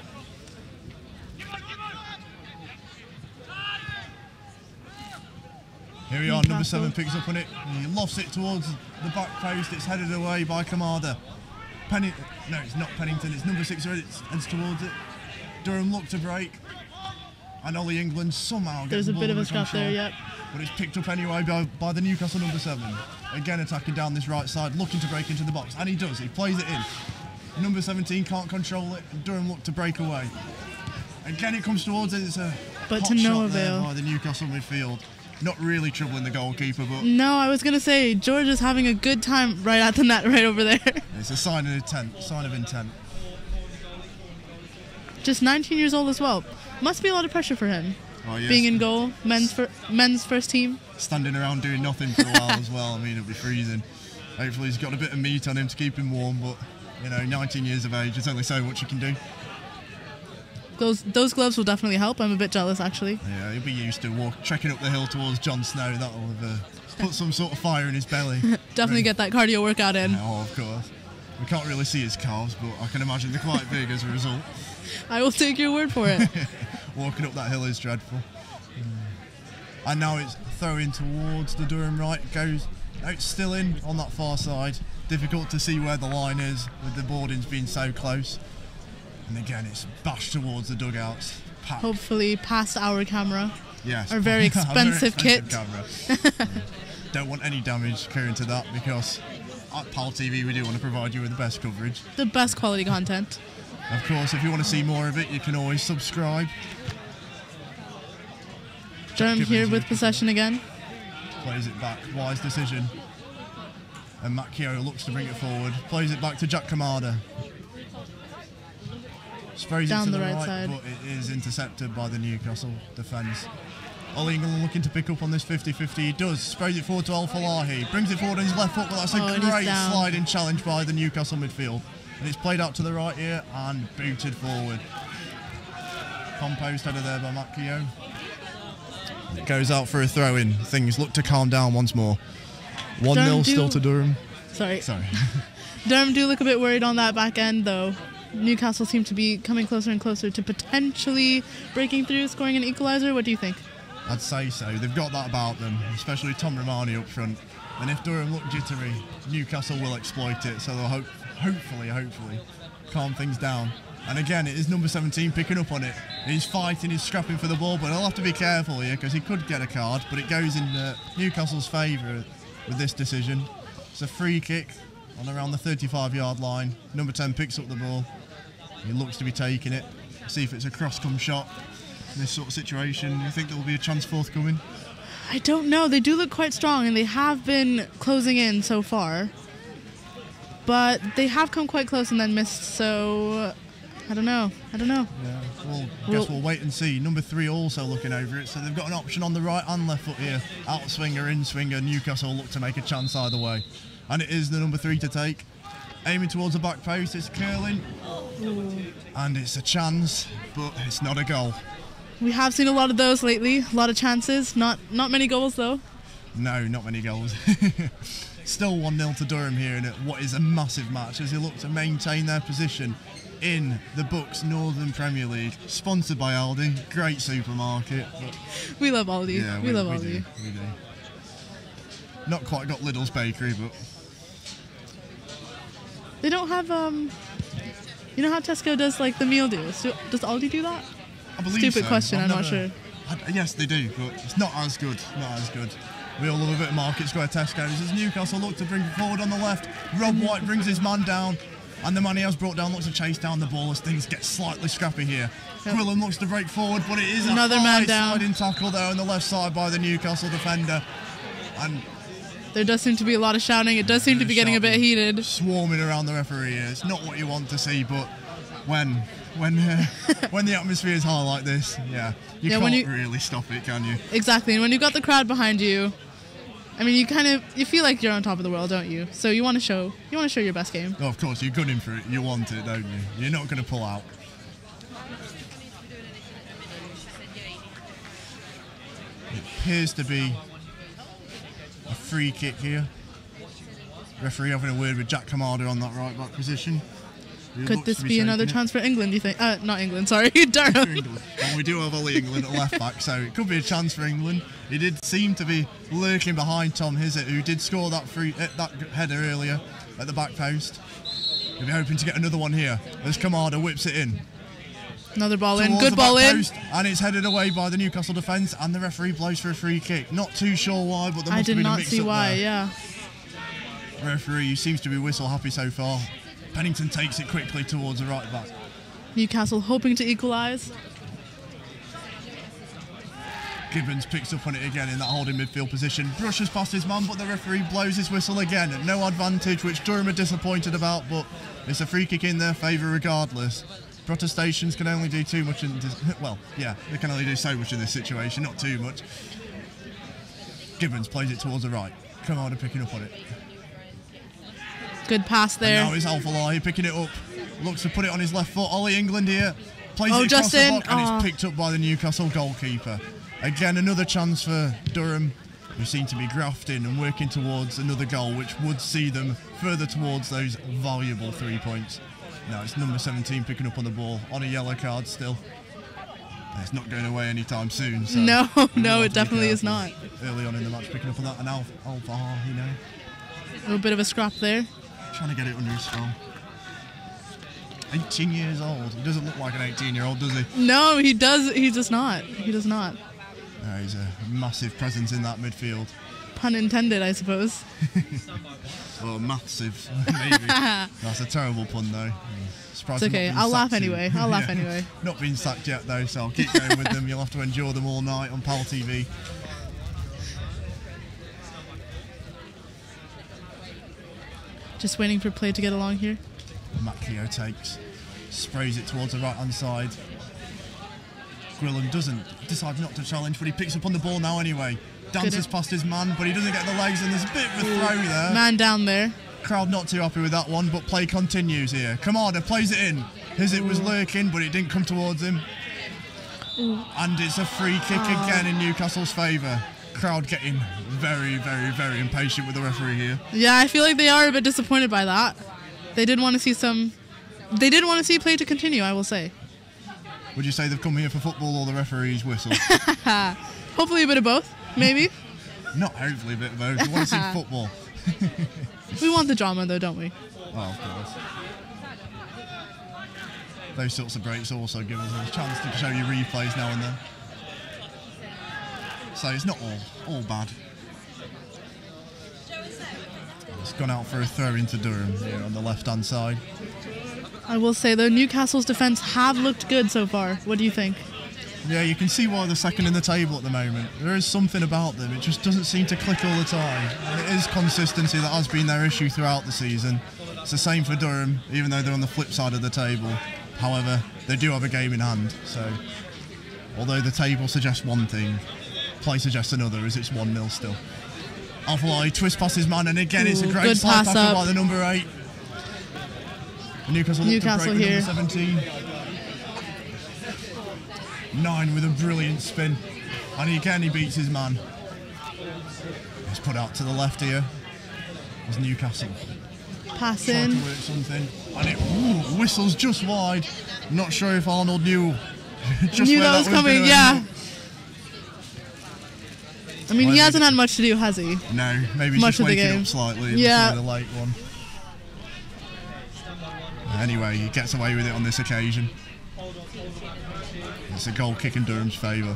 Here we are, number 7 picks up on it. He lofts it towards the back post. It's headed away by Kamada. No, it's not Pennington. It's number 6 already. It heads towards it. Durham look to break. And Ollie England somehow gets There's a bit of a scrap there, yep. But it's picked up anyway by the Newcastle number 7. Again attacking down this right side, looking to break into the box. And he does. He plays it in. Number 17 can't control it. And Durham look to break away. Again, it comes towards it. It's a hot shot there by the Newcastle midfield. Not really troubling the goalkeeper, but... No, I was going to say, George is having a good time right at the net right over there. It's a sign of intent. Just 19 years old as well. Must be a lot of pressure for him. Oh, yes. Being in goal, men's first team. Standing around doing nothing for a while as well. I mean, it'll be freezing. Hopefully he's got a bit of meat on him to keep him warm, but, you know, 19 years of age, there's only so much you can do. Those gloves will definitely help. I'm a bit jealous, actually. Yeah, he'll be used to trekking up the hill towards Jon Snow. That'll put some sort of fire in his belly. Definitely get that cardio workout in. Oh, of course. We can't really see his calves, but I can imagine they're quite big as a result. I will take your word for it. Walking up that hill is dreadful. And now it's throwing towards the Durham right. It's still in on that far side. Difficult to see where the line is with the boardings being so close. And again, it's bashed towards the dugouts. Packed. Hopefully past our camera. Yes. Our very expensive kit. Don't want any damage occurring to that, because at PAL TV we do want to provide you with the best coverage. The best quality content. Of course, if you want to see more of it, you can always subscribe. Durham here with possession again. Plays it back. Wise decision. And Matt Keogh looks to bring it forward. Plays it back to Jack Kamada. Sprays down the right side, but it is intercepted by the Newcastle defence. Ollie England looking to pick up on this 50-50. He does. Sprays it forward to Al-Falahi. Brings it forward on his left foot, but that's a great sliding challenge by the Newcastle midfield. And it's played out to the right here and booted forward. Composed header there by Matt Keogh. It goes out for a throw-in. Things look to calm down once more. 1-0 still to Durham. Sorry. Durham do look a bit worried on that back end, though. Newcastle seem to be coming closer and closer to potentially breaking through, scoring an equaliser. What do you think? I'd say so. They've got that about them, especially Tom Romani up front. And if Durham look jittery, Newcastle will exploit it. So they'll hopefully calm things down. And again, it is number 17 picking up on it. He's fighting, he's scrapping for the ball, but he'll have to be careful here because he could get a card. But it goes in Newcastle's favour with this decision. It's a free kick on around the 35-yard line. Number 10 picks up the ball. He looks to be taking it. See if it's a cross-come shot in this sort of situation. Do you think there will be a chance forthcoming? I don't know. They do look quite strong, and they have been closing in so far. But they have come quite close and then missed, so I don't know. Yeah, we'll wait and see. Number 3 also looking over it, so they've got an option on the right and left foot here. Outswinger, in-swinger, Newcastle look to make a chance either way. And it is the number 3 to take. Aiming towards the back post, it's curling. Ooh. And it's a chance, but it's not a goal. We have seen a lot of those lately, a lot of chances, not many goals though. No, not many goals. Still 1-0 to Durham here in what is a massive match as they look to maintain their position in the Books Northern Premier League, sponsored by Aldi, great supermarket. We love Aldi, yeah, we love Aldi. We do. Not quite got Lidl's Bakery, but... They don't have, you know how Tesco does, like, the meal deals? Does Aldi do that? I believe so. Stupid question, I'm not sure. Yes, they do, but it's not as good, We all love a bit of Market Square Tesco's. As Newcastle look to bring forward on the left, Rob White brings his man down, and the man he has brought down looks to chase down the ball as things get slightly scrappy here. Yep. Quillan looks to break forward, but it is another man down. Sliding tackle there on the left side by the Newcastle defender, and... There does seem to be a lot of shouting. It does seem to be getting a bit heated. Swarming around the referee. It's not what you want to see, but when the atmosphere is high like this, you can't really stop it, can you? Exactly. And when you've got the crowd behind you, I mean, you feel like you're on top of the world, don't you? So you want to show your best game. Oh, of course, you're gunning for it. You want it, don't you? You're not going to pull out. It appears to be a free kick here. Referee having a word with Jack Kamada on that right back position. Could this be another chance for England, do you think? Not England, sorry, Durham. And we do have Ollie England at left back, so it could be a chance for England. He did seem to be lurking behind Tom Hizzett, who did score that that header earlier at the back post. He'll be hoping to get another one here as Kamada whips it in. Another ball in, good ball in. And it's headed away by the Newcastle defence, and the referee blows for a free kick. Not too sure why, but there must have been a mix-up. I did not see why, yeah. Referee, who seems to be whistle happy so far. Pennington takes it quickly towards the right back. Newcastle hoping to equalise. Gibbons picks up on it again in that holding midfield position. Brushes past his man, but the referee blows his whistle again. At no advantage, which Durham are disappointed about, but it's a free kick in their favour regardless. Protestations can only do too much in this, well, yeah, they can only do so much in this situation, not too much. Gibbons plays it towards the right. Kamada picking up on it. Good pass there. And now it's Al-Falahi picking it up. Looks to put it on his left foot. Ollie England here. Plays it across the block, and it's picked up by the Newcastle goalkeeper. Again, another chance for Durham, who seem to be grafting and working towards another goal, which would see them further towards those valuable 3 points. Now it's number 17 picking up on the ball on a yellow card still. It's not going away anytime soon. So no, no, it definitely is not. Early on in the match, picking up on that, and Al-Falahi, you know. A little bit of a scrap there. Trying to get it under his thumb. 18 years old. He doesn't look like an 18-year-old, does he? No, he does. He does not. He does not. No, he's a massive presence in that midfield. Pun intended, I suppose. Well, massive, maybe. That's a terrible pun, though. It's okay. I'll laugh anyway. I'll laugh anyway. Not been sacked yet, though, so I'll keep going with them. You'll have to endure them all night on PAL TV. Just waiting for play to get along here. Matt Keogh takes, sprays it towards the right-hand side. Gwilliam decides not to challenge, but he picks up on the ball now anyway. Dances past his man, but he doesn't get the legs, and there's a bit of a throw there. Man down there. Crowd not too happy with that one, but play continues here. Kamada plays it in. Hizzett was lurking, but it didn't come towards him. Ooh. And it's a free kick again in Newcastle's favour. Crowd getting very, very, very impatient with the referee here. Yeah, I feel like they are a bit disappointed by that. They did want to see some... They did want to see play to continue, I will say. Would you say they've come here for football or the referee's whistle? Hopefully a bit of both, maybe. Not hopefully a bit of both. We want to see football. We want the drama, though, don't we? Well, of course. Those sorts of breaks also give us a chance to show you replays now and then. So it's not all bad. It's gone out for a throw into Durham here on the left-hand side. I will say, though, Newcastle's defence have looked good so far. What do you think? Yeah, you can see why they're second in the table at the moment. There is something about them. It just doesn't seem to click all the time. And it is consistency that has been their issue throughout the season. It's the same for Durham, even though they're on the flip side of the table. However, they do have a game in hand. So, although the table suggests one thing, play suggests another, as it's 1-0 still. Al-Falahi twists past his man, and again it's a great pass up by the number 8. Newcastle look to break here. Number 17. 9 with a brilliant spin, and again he beats his man. He's put out to the left here. It's Newcastle. Pass in. Trying to work something, and it whistles just wide. Not sure if Arnold knew. Knew that was coming. Yeah. I mean, he hasn't had much to do, has he? No, maybe he's just waking up slightly. Yeah. The late one. Anyway, he gets away with it on this occasion. It's a goal kick in Durham's favour.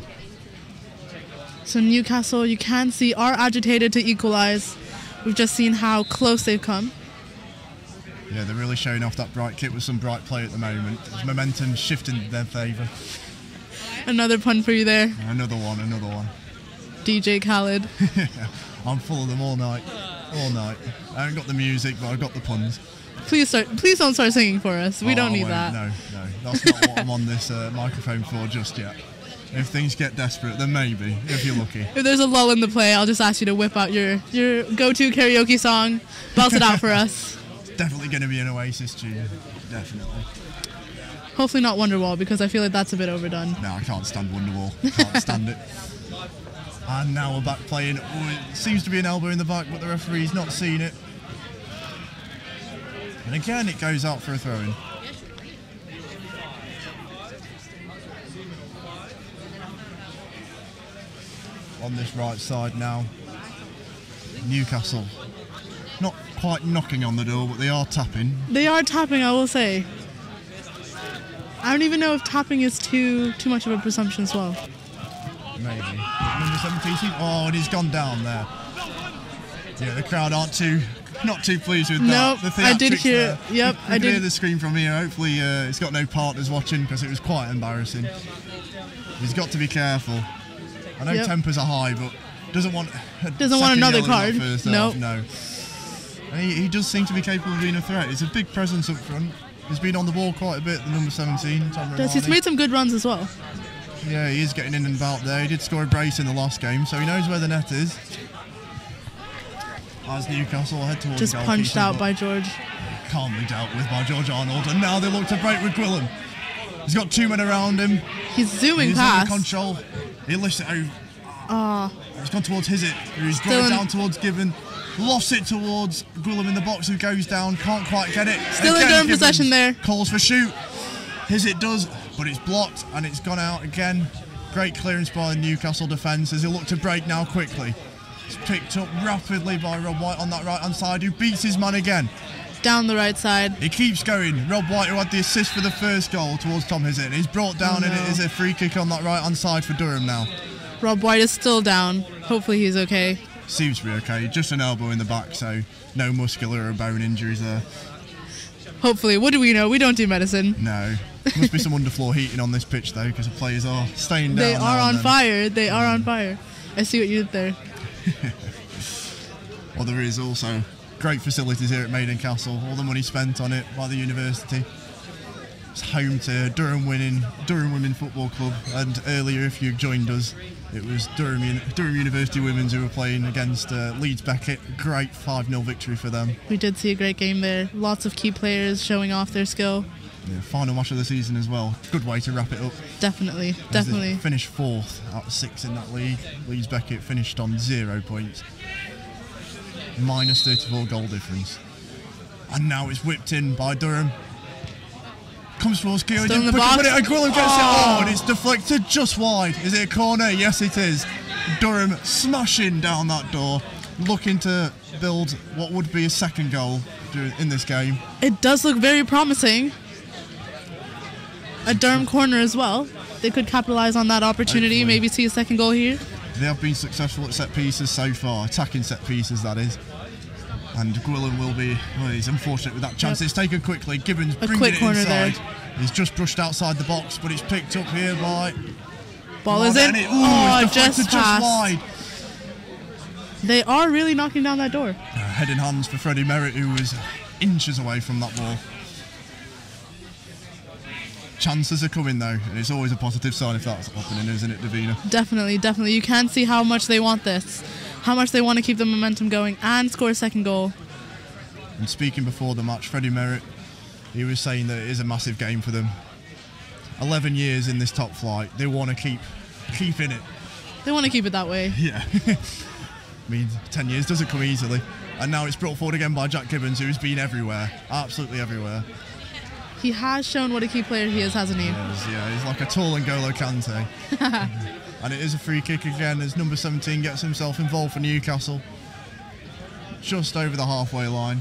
So Newcastle, you can see, are agitated to equalise. We've just seen how close they've come. Yeah, they're really showing off that bright kick with some bright play at the moment. There's momentum shifting in their favour. Another pun for you there. Another one, another one. DJ Khaled. I'm full of them all night. All night. I haven't got the music, but I've got the puns. Please don't start singing for us. We don't need that. No, that's not what I'm on this microphone for just yet. If things get desperate, then maybe, if you're lucky. If there's a lull in the play, I'll just ask you to whip out your go-to karaoke song, belt it out for us. It's definitely going to be an Oasis tune. Definitely. Hopefully not Wonderwall, because I feel like that's a bit overdone. No, I can't stand Wonderwall. Can't stand it. And now we're back playing. Oh, it seems to be an elbow in the back, but the referee's not seen it. And again, it goes out for a throw-in. On this right side now, Newcastle. Not quite knocking on the door, but they are tapping. They are tapping, I will say. I don't even know if tapping is too much of a presumption as well. Maybe. Number 17. Oh, and he's gone down there. Yeah, the crowd aren't not too pleased with that. Nope, the I did hear. There. Yep, I did hear the scream from here. Hopefully, it's got no partners watching because it was quite embarrassing. He's got to be careful. I know tempers are high, but doesn't want another card. Nope. No. He does seem to be capable of being a threat. He's a big presence up front. He's been on the ball quite a bit, the number 17, Tom Romani. He's made some good runs as well. Yeah, he is getting in and about there. He did score a brace in the last game, so he knows where the net is. As Newcastle head towards just punched out by George. Calmly dealt with by George Arnold, and now they look to break with Gwilliam. He's got two men around him. He's zooming past. He's in control. He lifts it over. He's gone towards Hizzett, who's drawn it down towards Gibbon. Lofts it towards Gwilliam in the box, who goes down, can't quite get it. Still again, in Durham possession there. Calls for shoot. Hizzett does, but it's blocked and it's gone out again. Great clearance by the Newcastle defence as he'll look to break now quickly. It's picked up rapidly by Rob White on that right-hand side, who beats his man again. Down the right side. He keeps going. Rob White, who had the assist for the first goal towards Tom Hizzett. He's brought down and it is a free kick on that right-hand side for Durham now. Rob White is still down. Hopefully he's okay. Seems to be okay, just an elbow in the back, so no muscular or bone injuries there. Hopefully. What do we know? We don't do medicine. No. Must be some underfloor heating on this pitch, though, because the players are staying down. They are on fire. They are on fire. I see what you did there. Well, there is also great facilities here at Maiden Castle. All the money spent on it by the university. It's home to Durham Women Football Club, and earlier, if you joined us, it was Durham University Women's who were playing against Leeds Beckett. Great 5-0 victory for them. We did see a great game there. Lots of key players showing off their skill. Yeah, final match of the season as well. Good way to wrap it up. Definitely, definitely. Finished 4th out of 6 in that league. Leeds Beckett finished on 0 points. Minus 34 goal difference. And now it's whipped in by Durham. Comes towards Keogh, didn't pick up on it, and Gwilliam gets it, and it's deflected just wide. Is it a corner? Yes, it is. Durham smashing down that door, looking to build what would be a second goal in this game. It does look very promising. A Durham corner as well. They could capitalise on that opportunity, hopefully. Maybe see a second goal here. They have been successful at set pieces so far, attacking set pieces, that is. And Gwilliam will be, well, he's unfortunate with that chance. It's taken quickly. Gibbons brings it inside. There. He's just brushed outside the box, but it's picked up here by... Ball is in. Ooh, just passed. Wide. They are really knocking down that door. Head in hands for Freddie Merritt, who was inches away from that ball. Chances are coming, though, and it's always a positive sign if that's happening, isn't it, Davina? Definitely, definitely. You can see how much they want this. How much they want to keep the momentum going and score a second goal. And speaking before the match, Freddie Merritt, he was saying that it is a massive game for them. 11 years in this top flight, they want to keep in it. They want to keep it that way. Yeah. I mean, 10 years doesn't come easily. And now it's brought forward again by Jack Gibbons, who's been everywhere, absolutely everywhere. He has shown what a key player he is, hasn't he? Yeah, he's like a tall N'Golo Kante. And it is a free kick again as number 17 gets himself involved for Newcastle. Just over the halfway line.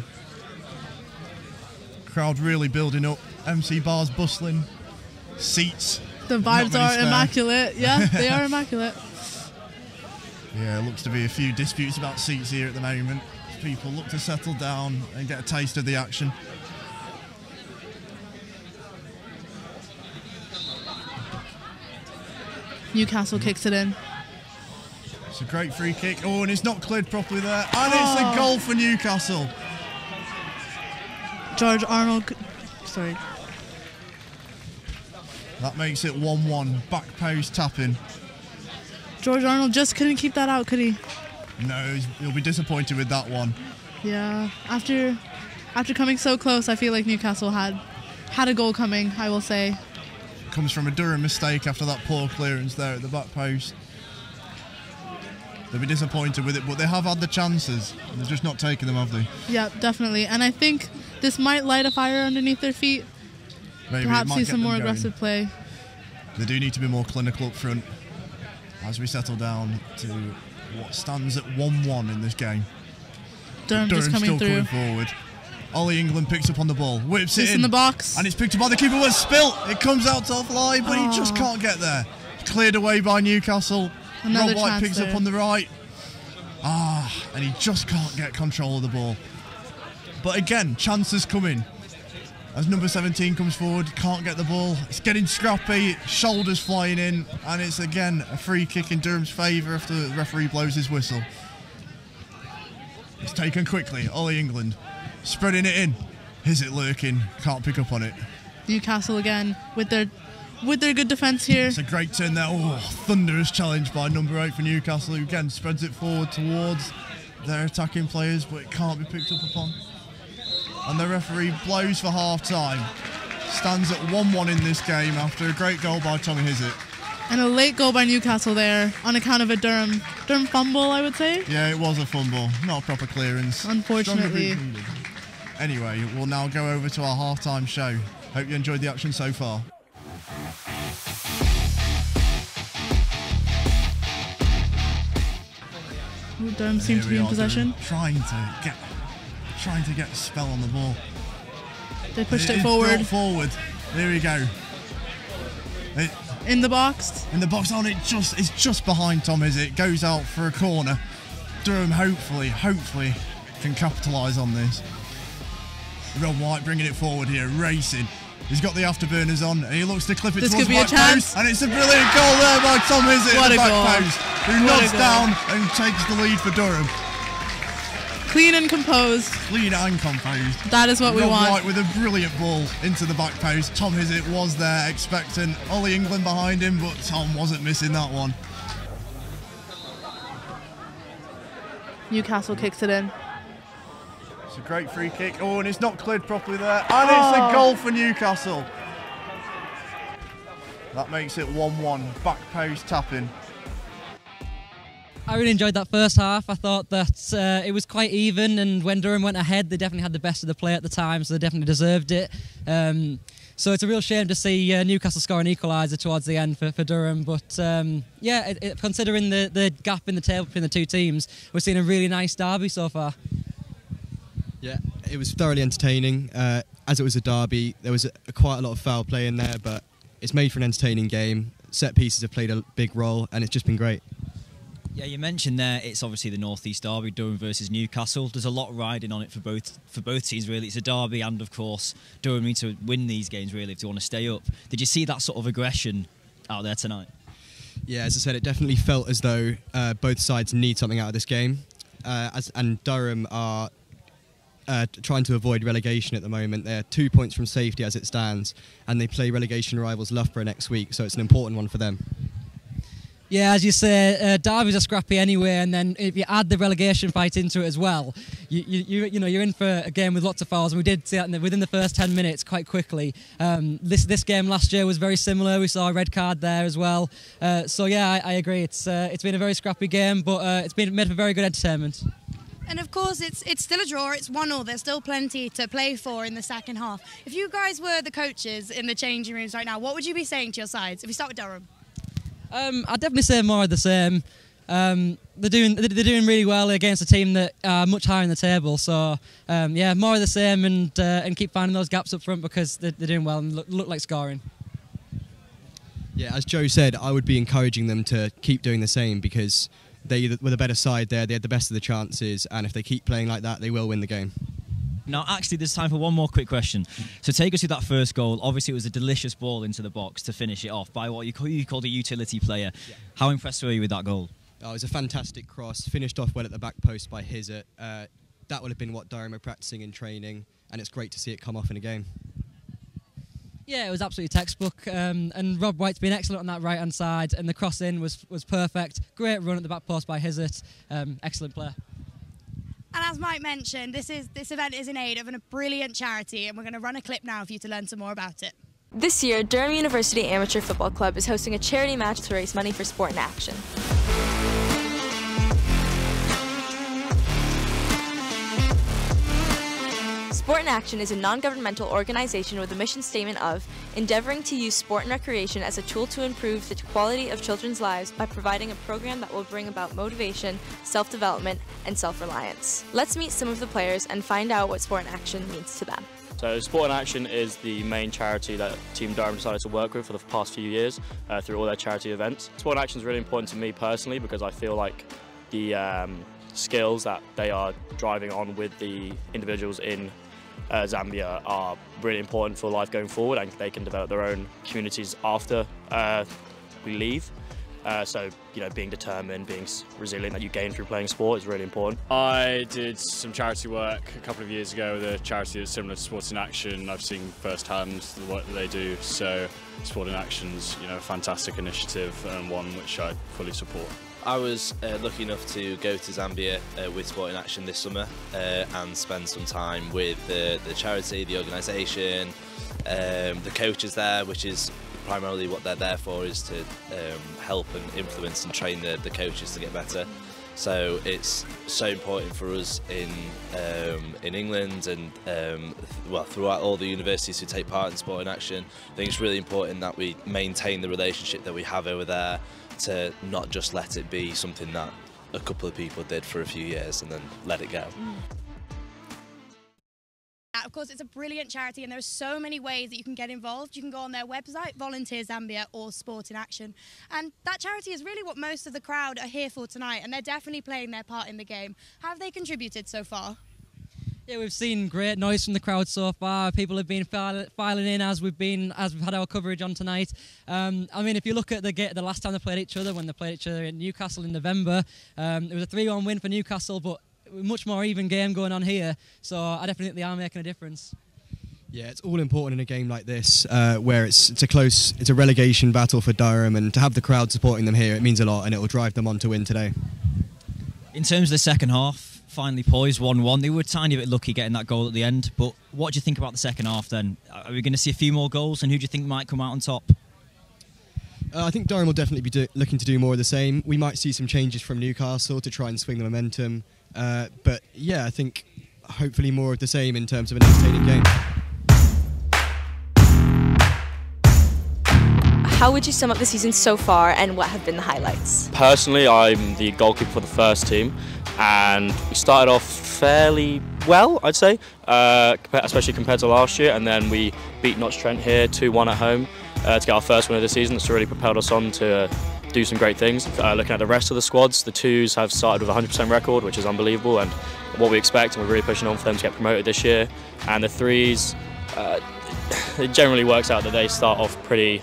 Crowd really building up. MC bars bustling. Seats. The vibes are immaculate. Yeah, they are immaculate. Yeah, looks to be a few disputes about seats here at the moment. People look to settle down and get a taste of the action. Newcastle kicks it in. It's a great free kick. Oh, and it's not cleared properly there. And it's a goal for Newcastle. George Arnold... Sorry. That makes it 1-1. Back post tapping. George Arnold just couldn't keep that out, could he? No, he'll be disappointed with that one. Yeah. After coming so close, I feel like Newcastle had a goal coming, I will say. Comes from a Durham mistake after that poor clearance there at the back post. They'll be disappointed with it, but they have had the chances. They've just not taken them, have they? Yeah, definitely. And I think this might light a fire underneath their feet. Maybe. Perhaps see some more aggressive play. They do need to be more clinical up front as we settle down to what stands at 1-1 in this game. Durham just coming through. Coming forward. Ollie England picks up on the ball, whips it in the box, and it's picked up by the keeper with a spill. It comes out to Al-Falahi, but he just can't get there. Cleared away by Newcastle. Rob White picks up on the right. And he just can't get control of the ball. But again, chances coming. As number 17 comes forward, can't get the ball. It's getting scrappy, shoulders flying in, and it's again a free kick in Durham's favour after the referee blows his whistle. It's taken quickly. Ollie England spreading it in. Hizzett lurking, can't pick up on it. Newcastle again with their good defence here. It's a great turn there. Oh, thunderous challenge by number 8 for Newcastle, who again spreads it forward towards their attacking players, but it can't be picked up upon. And the referee blows for half-time. Stands at 1-1 in this game after a great goal by Tom Hizzett. And a late goal by Newcastle there on account of a Durham fumble, I would say. Yeah, it was a fumble. Not a proper clearance. Unfortunately. Anyway, we'll now go over to our half-time show. Hope you enjoyed the action so far. Ooh, Durham seems to be in possession. Trying to get a spell on the ball. They pushed it forward. There we go. In the box. In the box. Oh, and it's just behind Tom Hizzett. It goes out for a corner. Durham hopefully can capitalise on this. Rob White bringing it forward here, racing. He's got the afterburners on, and he looks to clip it towards the back post. And it's a brilliant goal there by Tom Hizzett at the back post, who knocks down and takes the lead for Durham. Clean and composed. Clean and composed. That is what we want. Rob White with a brilliant ball into the back post. Tom Hizzett was there expecting Ollie England behind him, but Tom wasn't missing that one. Newcastle kicks it in. It's a great free kick. Oh, and it's not cleared properly there. And it's a goal for Newcastle. That makes it 1-1. Back post tapping. I really enjoyed that first half. I thought that it was quite even, and when Durham went ahead, they definitely had the best of the play at the time, so they definitely deserved it. So it's a real shame to see Newcastle score an equaliser towards the end for Durham. But yeah, considering the gap in the table between the two teams, we're seeing a really nice derby so far. Yeah, it was thoroughly entertaining. As it was a derby, there was quite a lot of foul play in there, but it's made for an entertaining game. Set pieces have played a big role, and it's just been great. Yeah, you mentioned there, it's obviously the North East derby, Durham versus Newcastle. There's a lot riding on it for both teams, really. It's a derby, and of course, Durham need to win these games, really, if they want to stay up. Did you see that sort of aggression out there tonight? Yeah, as I said, it definitely felt as though both sides need something out of this game. And Durham are trying to avoid relegation at the moment. They're 2 points from safety as it stands, and they play relegation rivals Loughborough next week, so it's an important one for them. Yeah, as you say, derbies are scrappy anyway, and then if you add the relegation fight into it as well, you know, you're in for a game with lots of fouls, and we did see that within the first 10 minutes quite quickly. This game last year was very similar. We saw a red card there as well. So yeah, I agree. It's been a very scrappy game, but it's been made for very good entertainment. And of course, it's still a draw. It's 1-1. There's still plenty to play for in the second half. If you guys were the coaches in the changing rooms right now, what would you be saying to your sides? If we start with Durham. I'd definitely say more of the same. They're doing really well against a team that are much higher in the table. So yeah, more of the same, and keep finding those gaps up front, because they're doing well and look like scoring. Yeah, as Joe said, I would be encouraging them to keep doing the same, because they were the better side there. They had the best of the chances, and if they keep playing like that, they will win the game. Now, actually, there's time for one more quick question. So take us through that first goal. Obviously, it was a delicious ball into the box to finish it off by what you called a utility player. Yeah. How impressed were you with that goal? Oh, it was a fantastic cross, finished off well at the back post by Hizzett. That would have been what Durham are practicing in training, and it's great to see it come off in a game. Yeah, it was absolutely textbook, and Rob White's been excellent on that right-hand side, and the cross-in was perfect. Great run at the back post by Hizzett. Excellent player. And as Mike mentioned, this event is in aid of a brilliant charity, and we're going to run a clip now for you to learn some more about it. This year, Durham University Amateur Football Club is hosting a charity match to raise money for Sport in Action. Sport in Action is a non-governmental organisation with a mission statement of endeavouring to use sport and recreation as a tool to improve the quality of children's lives by providing a programme that will bring about motivation, self-development and self-reliance. Let's meet some of the players and find out what Sport in Action means to them. So Sport in Action is the main charity that Team Durham decided to work with for the past few years through all their charity events. Sport in Action is really important to me personally because I feel like the skills that they are driving on with the individuals in Zambia are really important for life going forward, and they can develop their own communities after we leave. So, you know, being determined, being resilient that you gain through playing sport is really important. I did some charity work a couple of years ago with a charity that's similar to Sport in Action. I've seen firsthand the work that they do, so Sport in Action's, you know, a fantastic initiative and one which I fully support. I was lucky enough to go to Zambia with Sport in Action this summer and spend some time with the charity, the organisation, the coaches there, which is primarily what they're there for, is to help and influence and train the coaches to get better. So it's so important for us in England and well, throughout all the universities who take part in Sport in Action. I think it's really important that we maintain the relationship that we have over there, to not just let it be something that a couple of people did for a few years and then let it go. Of course, it's a brilliant charity and there are so many ways that you can get involved. You can go on their website, Volunteer Zambia or Sport in Action. And that charity is really what most of the crowd are here for tonight, and they're definitely playing their part in the game. How have they contributed so far? Yeah, we've seen great noise from the crowd so far. People have been filing in as we've had our coverage on tonight. I mean, if you look at the last time they played each other, when they played each other in Newcastle in November, it was a 3-1 win for Newcastle, but much more even game going on here. So I definitely think they are making a difference. Yeah, it's all important in a game like this, where it's a relegation battle for Durham, and to have the crowd supporting them here, it means a lot, and it will drive them on to win today. In terms of the second half, finally poised 1-1. They were a tiny bit lucky getting that goal at the end, but what do you think about the second half then? Are we going to see a few more goals, and who do you think might come out on top? I think Durham will definitely be looking to do more of the same. We might see some changes from Newcastle to try and swing the momentum, but yeah, I think hopefully more of the same in terms of an entertaining game. How would you sum up the season so far, and what have been the highlights? Personally, I'm the goalkeeper for the first team, and we started off fairly well, I'd say, especially compared to last year, and then we beat Nottingham Trent here 2-1 at home to get our first win of the season. That's really propelled us on to do some great things. Looking at the rest of the squads, the twos have started with a 100% record, which is unbelievable and what we expect, and we're really pushing on for them to get promoted this year. And the threes, it generally works out that they start off pretty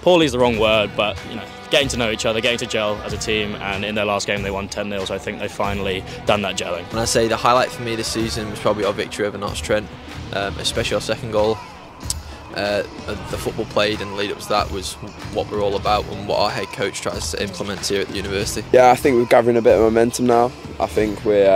poorly is the wrong word, but you know, getting to know each other, getting to gel as a team, and in their last game they won 10-0, so I think they've finally done that gelling. When I say the highlight for me this season was probably our victory over Notts Trent, especially our second goal. The football played and the lead up to that was what we're all about and what our head coach tries to implement here at the university. Yeah, I think we're gathering a bit of momentum now. I think we're,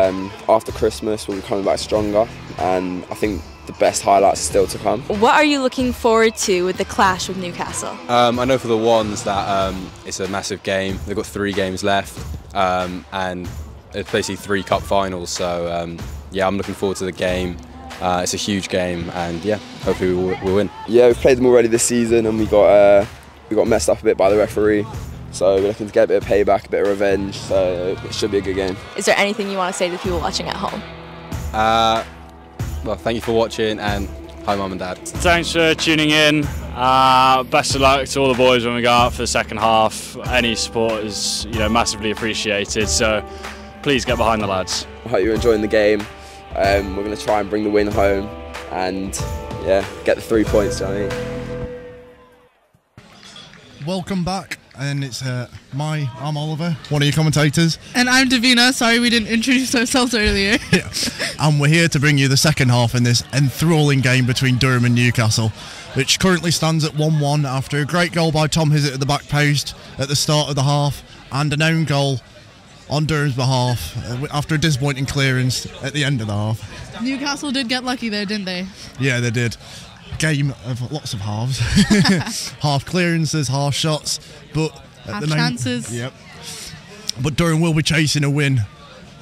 after Christmas, we'll be coming back stronger, and I think the best highlights are still to come. What are you looking forward to with the clash with Newcastle? I know for the ones that it's a massive game. They've got 3 games left and it's basically 3 cup finals, so yeah, I'm looking forward to the game. It's a huge game, and yeah, hopefully we'll win. Yeah, we've played them already this season and we got messed up a bit by the referee, so we're looking to get a bit of payback, a bit of revenge, so it should be a good game. Is there anything you want to say to the people watching at home? Well, thank you for watching, and hi Mum and Dad. Thanks for tuning in. Best of luck to all the boys when we go out for the second half. Any support is, you know, massively appreciated, so please get behind the lads. I hope you're enjoying the game. We're going to try and bring the win home and, yeah, get the 3 points, you know what I mean? Welcome back. And it's I'm Oliver, one of your commentators. And I'm Davina, sorry we didn't introduce ourselves earlier. Yeah. And we're here to bring you the second half in this enthralling game between Durham and Newcastle, which currently stands at 1-1 after a great goal by Tom Hizzett at the back post at the start of the half, and an own goal on Durham's behalf after a disappointing clearance at the end of the half. Newcastle did get lucky there, didn't they? Yeah, they did. Game of lots of halves. Half clearances, half shots, but half chances. Yep. But Durham will be chasing a win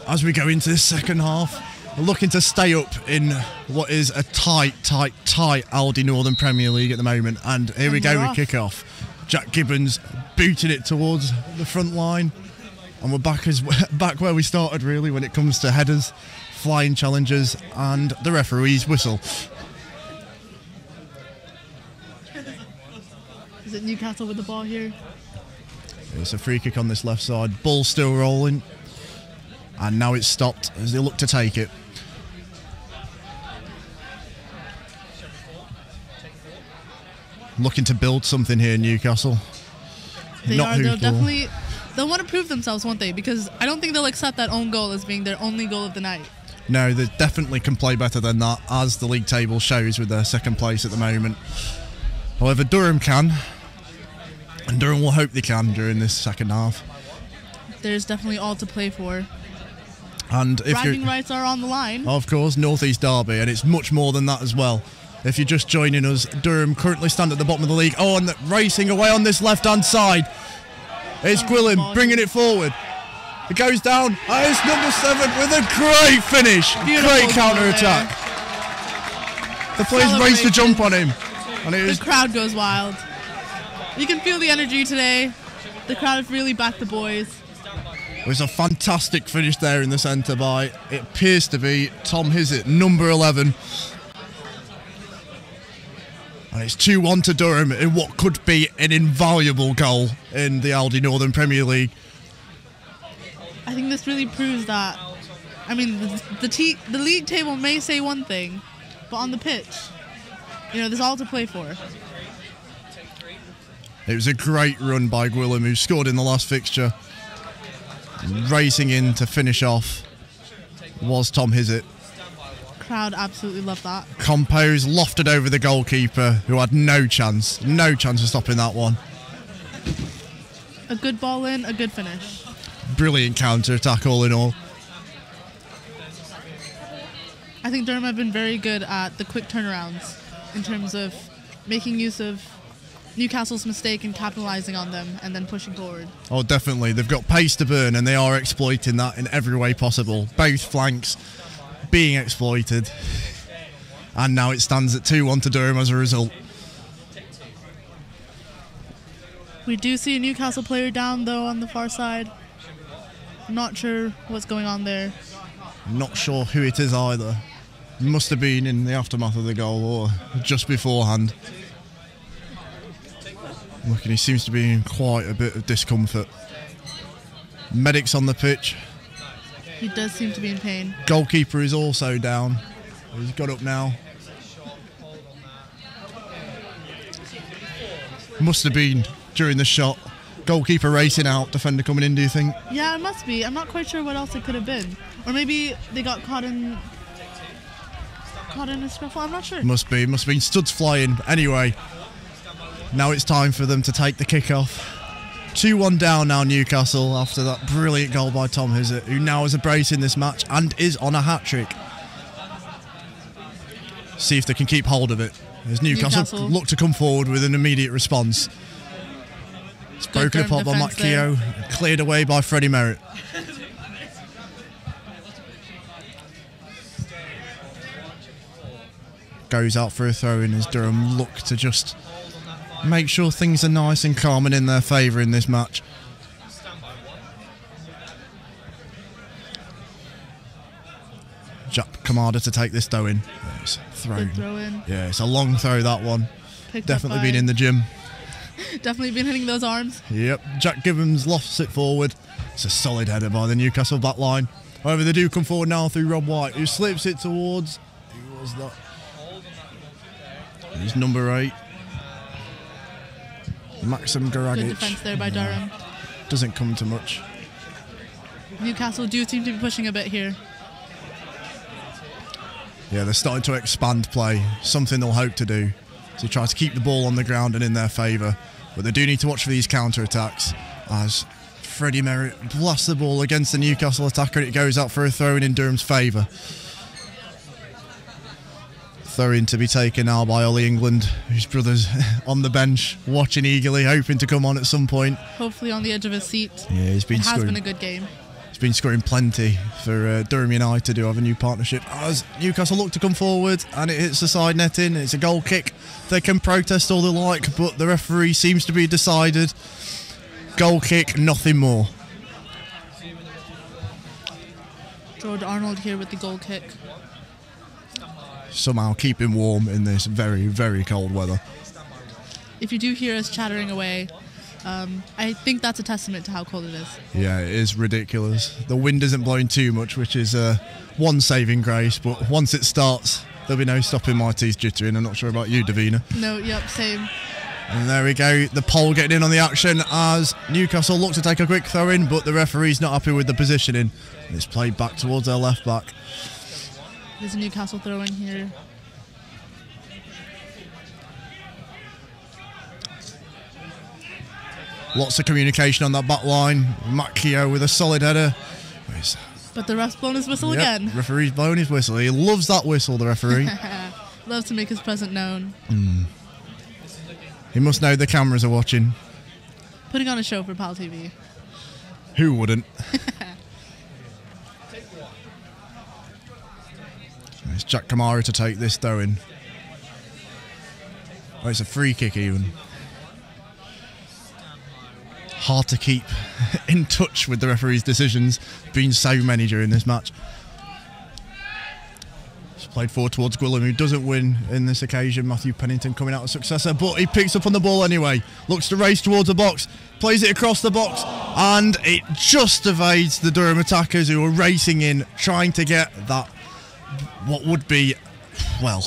as we go into this second half. looking to stay up in what is a tight Aldi Northern Premier League at the moment. And here we go with kick-off. Jack Gibbons booting it towards the front line. And we're back where we started, really, when it comes to headers, flying challenges, and the referee's whistle. Is it Newcastle with the ball here? It's a free kick on this left side. Ball still rolling. And now it's stopped as they look to take it. Looking to build something here in Newcastle. They'll want to prove themselves, won't they? Because I don't think they'll accept that own goal as being their only goal of the night. No, they definitely can play better than that, as the league table shows with their second place at the moment. However, Durham can. And Durham will hope they can during this second half. There's definitely all to play for. And if bragging rights are on the line. Of course, North East Derby, and it's much more than that as well. If you're just joining us, Durham currently stand at the bottom of the league. Oh, and racing away on this left-hand side. It's Gwilliam bringing it forward. It goes down. Oh, it's number 7 with a great finish. Beautiful, great counter-attack. The players race to jump on him. And the crowd goes wild. You can feel the energy today. The crowd really backed the boys. It was a fantastic finish there in the centre by, it appears to be, Tom Hizzett, number 11. And it's 2-1 to Durham in what could be an invaluable goal in the Aldi Northern Premier League. I think this really proves that. I mean, the league table may say one thing, but on the pitch, you know, there's all to play for. It was a great run by Gwilliam, who scored in the last fixture. Racing in to finish off was Tom Hizzett. Crowd absolutely loved that. Composed, lofted over the goalkeeper, who had no chance of stopping that one. A good ball in, a good finish. Brilliant counter-attack all in all. I think Durham have been very good at the quick turnarounds in terms of making use of Newcastle's mistake and capitalising on them and then pushing forward. Oh, definitely. They've got pace to burn, and they are exploiting that in every way possible. Both flanks being exploited, and now it stands at 2-1 to Durham as a result. We do see a Newcastle player down though on the far side. Not sure what's going on there. Not sure who it is either. Must have been in the aftermath of the goal or just beforehand. Look, and he seems to be in quite a bit of discomfort. Medics on the pitch. He does seem to be in pain. Goalkeeper is also down. He's got up now. Must have been during the shot. Goalkeeper racing out, defender coming in, do you think? Yeah, it must be. I'm not quite sure what else it could have been. Or maybe they got caught in a scuffle. I'm not sure. Must have been studs flying. Anyway, now it's time for them to take the kick-off. 2-1 down now Newcastle after that brilliant goal by Tom Hizzett, who now has a brace in this match and is on a hat-trick. See if they can keep hold of it as Newcastle look to come forward with an immediate response. It's broken apart by Matt Keogh, cleared away by Freddie Merritt. Goes out for a throw-in as Durham look to just make sure things are nice and calm and in their favour in this match. Jack Kamada to take this throw in. It's thrown. Yeah, it's a long throw, that one. Definitely been in the gym. Definitely been hitting those arms. Yep, Jack Gibbons lofts it forward. It's a solid header by the Newcastle back line. However, they do come forward now through Rob White, who slips it towards... Who was that? He's number 8. Maxim Garagic. Good defence there by Durham. Doesn't come to much. Newcastle do seem to be pushing a bit here. Yeah, they're starting to expand play. Something they'll hope to do. So try to keep the ball on the ground and in their favour. But they do need to watch for these counter-attacks as Freddie Merritt blasts the ball against the Newcastle attacker and it goes out for a throw-in in Durham's favour. Throw-in to be taken now by Ollie England, whose brother's on the bench, watching eagerly, hoping to come on at some point. Hopefully on the edge of his seat. Yeah, he's been a good game. He's been scoring plenty for Durham United, who have a new partnership. As Newcastle look to come forward, and it hits the side netting. It's a goal kick. They can protest all they like, but the referee seems to be decided. Goal kick, nothing more. George Arnold here with the goal kick. Somehow keeping warm in this very, very cold weather. If you do hear us chattering away, I think that's a testament to how cold it is. Yeah, it is ridiculous. The wind isn't blowing too much, which is one saving grace, but once it starts, there'll be no stopping my teeth jittering. I'm not sure about you, Davina. No, yep, same. And there we go, the pole getting in on the action as Newcastle look to take a quick throw in, but the referee's not happy with the positioning. And it's played back towards their left back. There's a Newcastle throw in here. Lots of communication on that back line. Matt Keogh with a solid header. But the ref's blown his whistle again. Referee's blown his whistle. He loves that whistle, the referee. Loves to make his presence known. Mm. He must know the cameras are watching. Putting on a show for PAL TV. Who wouldn't? It's Jack Kamada to take this throw in. Oh, it's a free kick even. Hard to keep in touch with the referee's decisions. Been so many during this match. It's played forward towards Gwilliam, who doesn't win in this occasion. Matthew Pennington coming out as successor, but he picks up on the ball anyway. Looks to race towards the box, plays it across the box, and it just evades the Durham attackers, who are racing in, trying to get that, what would be, well,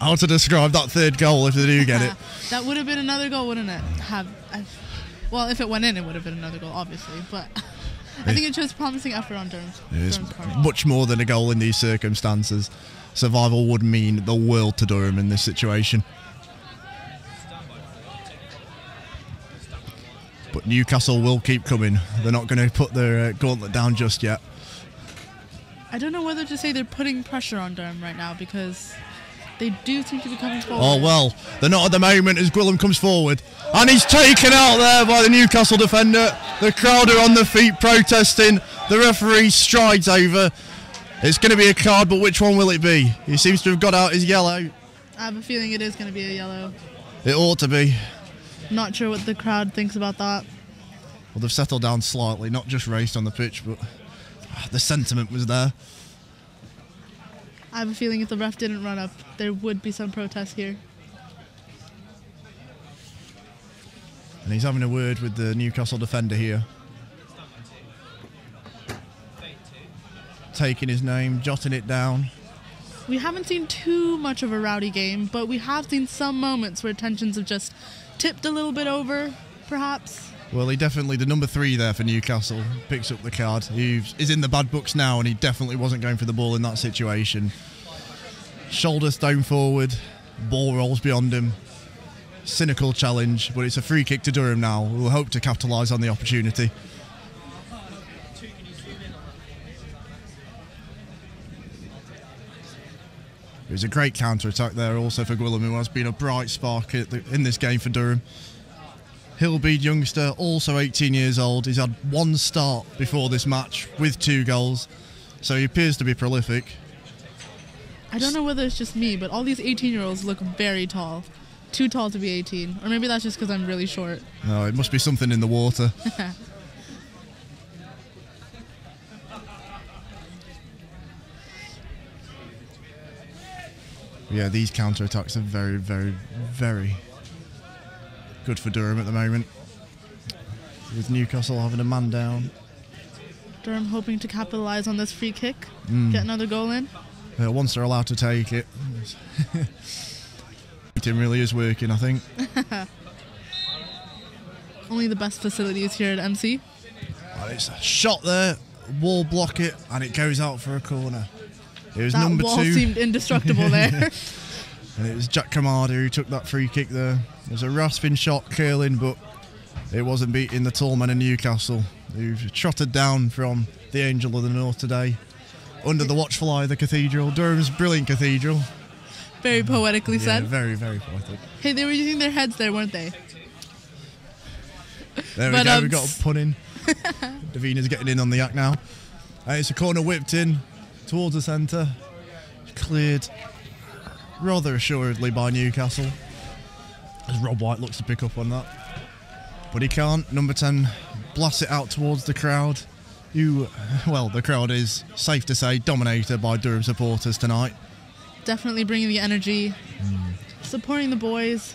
how to describe that third goal if they do get it. That would have been another goal, wouldn't it? Well, if it went in, it would have been another goal, obviously. But I think it shows promising effort on Durham's part. Much more than a goal in these circumstances. Survival would mean the world to Durham in this situation. But Newcastle will keep coming. They're not going to put their gauntlet down just yet. I don't know whether to say they're putting pressure on Durham right now, because they do seem to be coming forward. Oh, well, they're not at the moment as Gwilliam comes forward. And he's taken out there by the Newcastle defender. The crowd are on their feet protesting. The referee strides over. It's going to be a card, but which one will it be? He seems to have got out his yellow. I have a feeling it is going to be a yellow. It ought to be. Not sure what the crowd thinks about that. Well, they've settled down slightly, not just raced on the pitch, but the sentiment was there. I have a feeling if the ref didn't run up, there would be some protest here. And he's having a word with the Newcastle defender here. Taking his name, jotting it down. We haven't seen too much of a rowdy game, but we have seen some moments where tensions have just tipped a little bit over, perhaps. Well, he definitely, the number 3 there for Newcastle, picks up the card. He is in the bad books now, and he definitely wasn't going for the ball in that situation. Shoulder stone forward, ball rolls beyond him. Cynical challenge, but it's a free kick to Durham now. We'll hope to capitalise on the opportunity. It was a great counter-attack there also for Gwilliam, who has been a bright spark in this game for Durham. Hillbead youngster, also 18 years old. He's had one start before this match with 2 goals, so he appears to be prolific. I don't know whether it's just me, but all these 18-year-olds look very tall. Too tall to be 18. Or maybe that's just because I'm really short. No, it must be something in the water. Yeah, these counter-attacks are very, very, very good for Durham at the moment, with Newcastle having a man down. Durham hoping to capitalise on this free kick, get another goal in. Once they're allowed to take it. It really is working, I think. Only the best facilities here at MC. Well, it's a shot there, wall block it, and it goes out for a corner. It was that number 2. That wall seemed indestructible there. And it was Jack Kamada who took that free kick there. It was a rasping shot, curling, but it wasn't beating the tall men in Newcastle, who've trotted down from the Angel of the North today, under the watchful eye of the cathedral, Durham's brilliant cathedral. Very poetically said. Very, very poetic. Hey, they were using their heads there, weren't they? There we go, we got a pun in. Davina's getting in on the act now. It's a corner whipped in towards the centre. Cleared rather assuredly by Newcastle. As Rob White looks to pick up on that. But he can't. Number 10 blasts it out towards the crowd. Well, the crowd is, safe to say, dominated by Durham supporters tonight. Definitely bringing the energy, supporting the boys.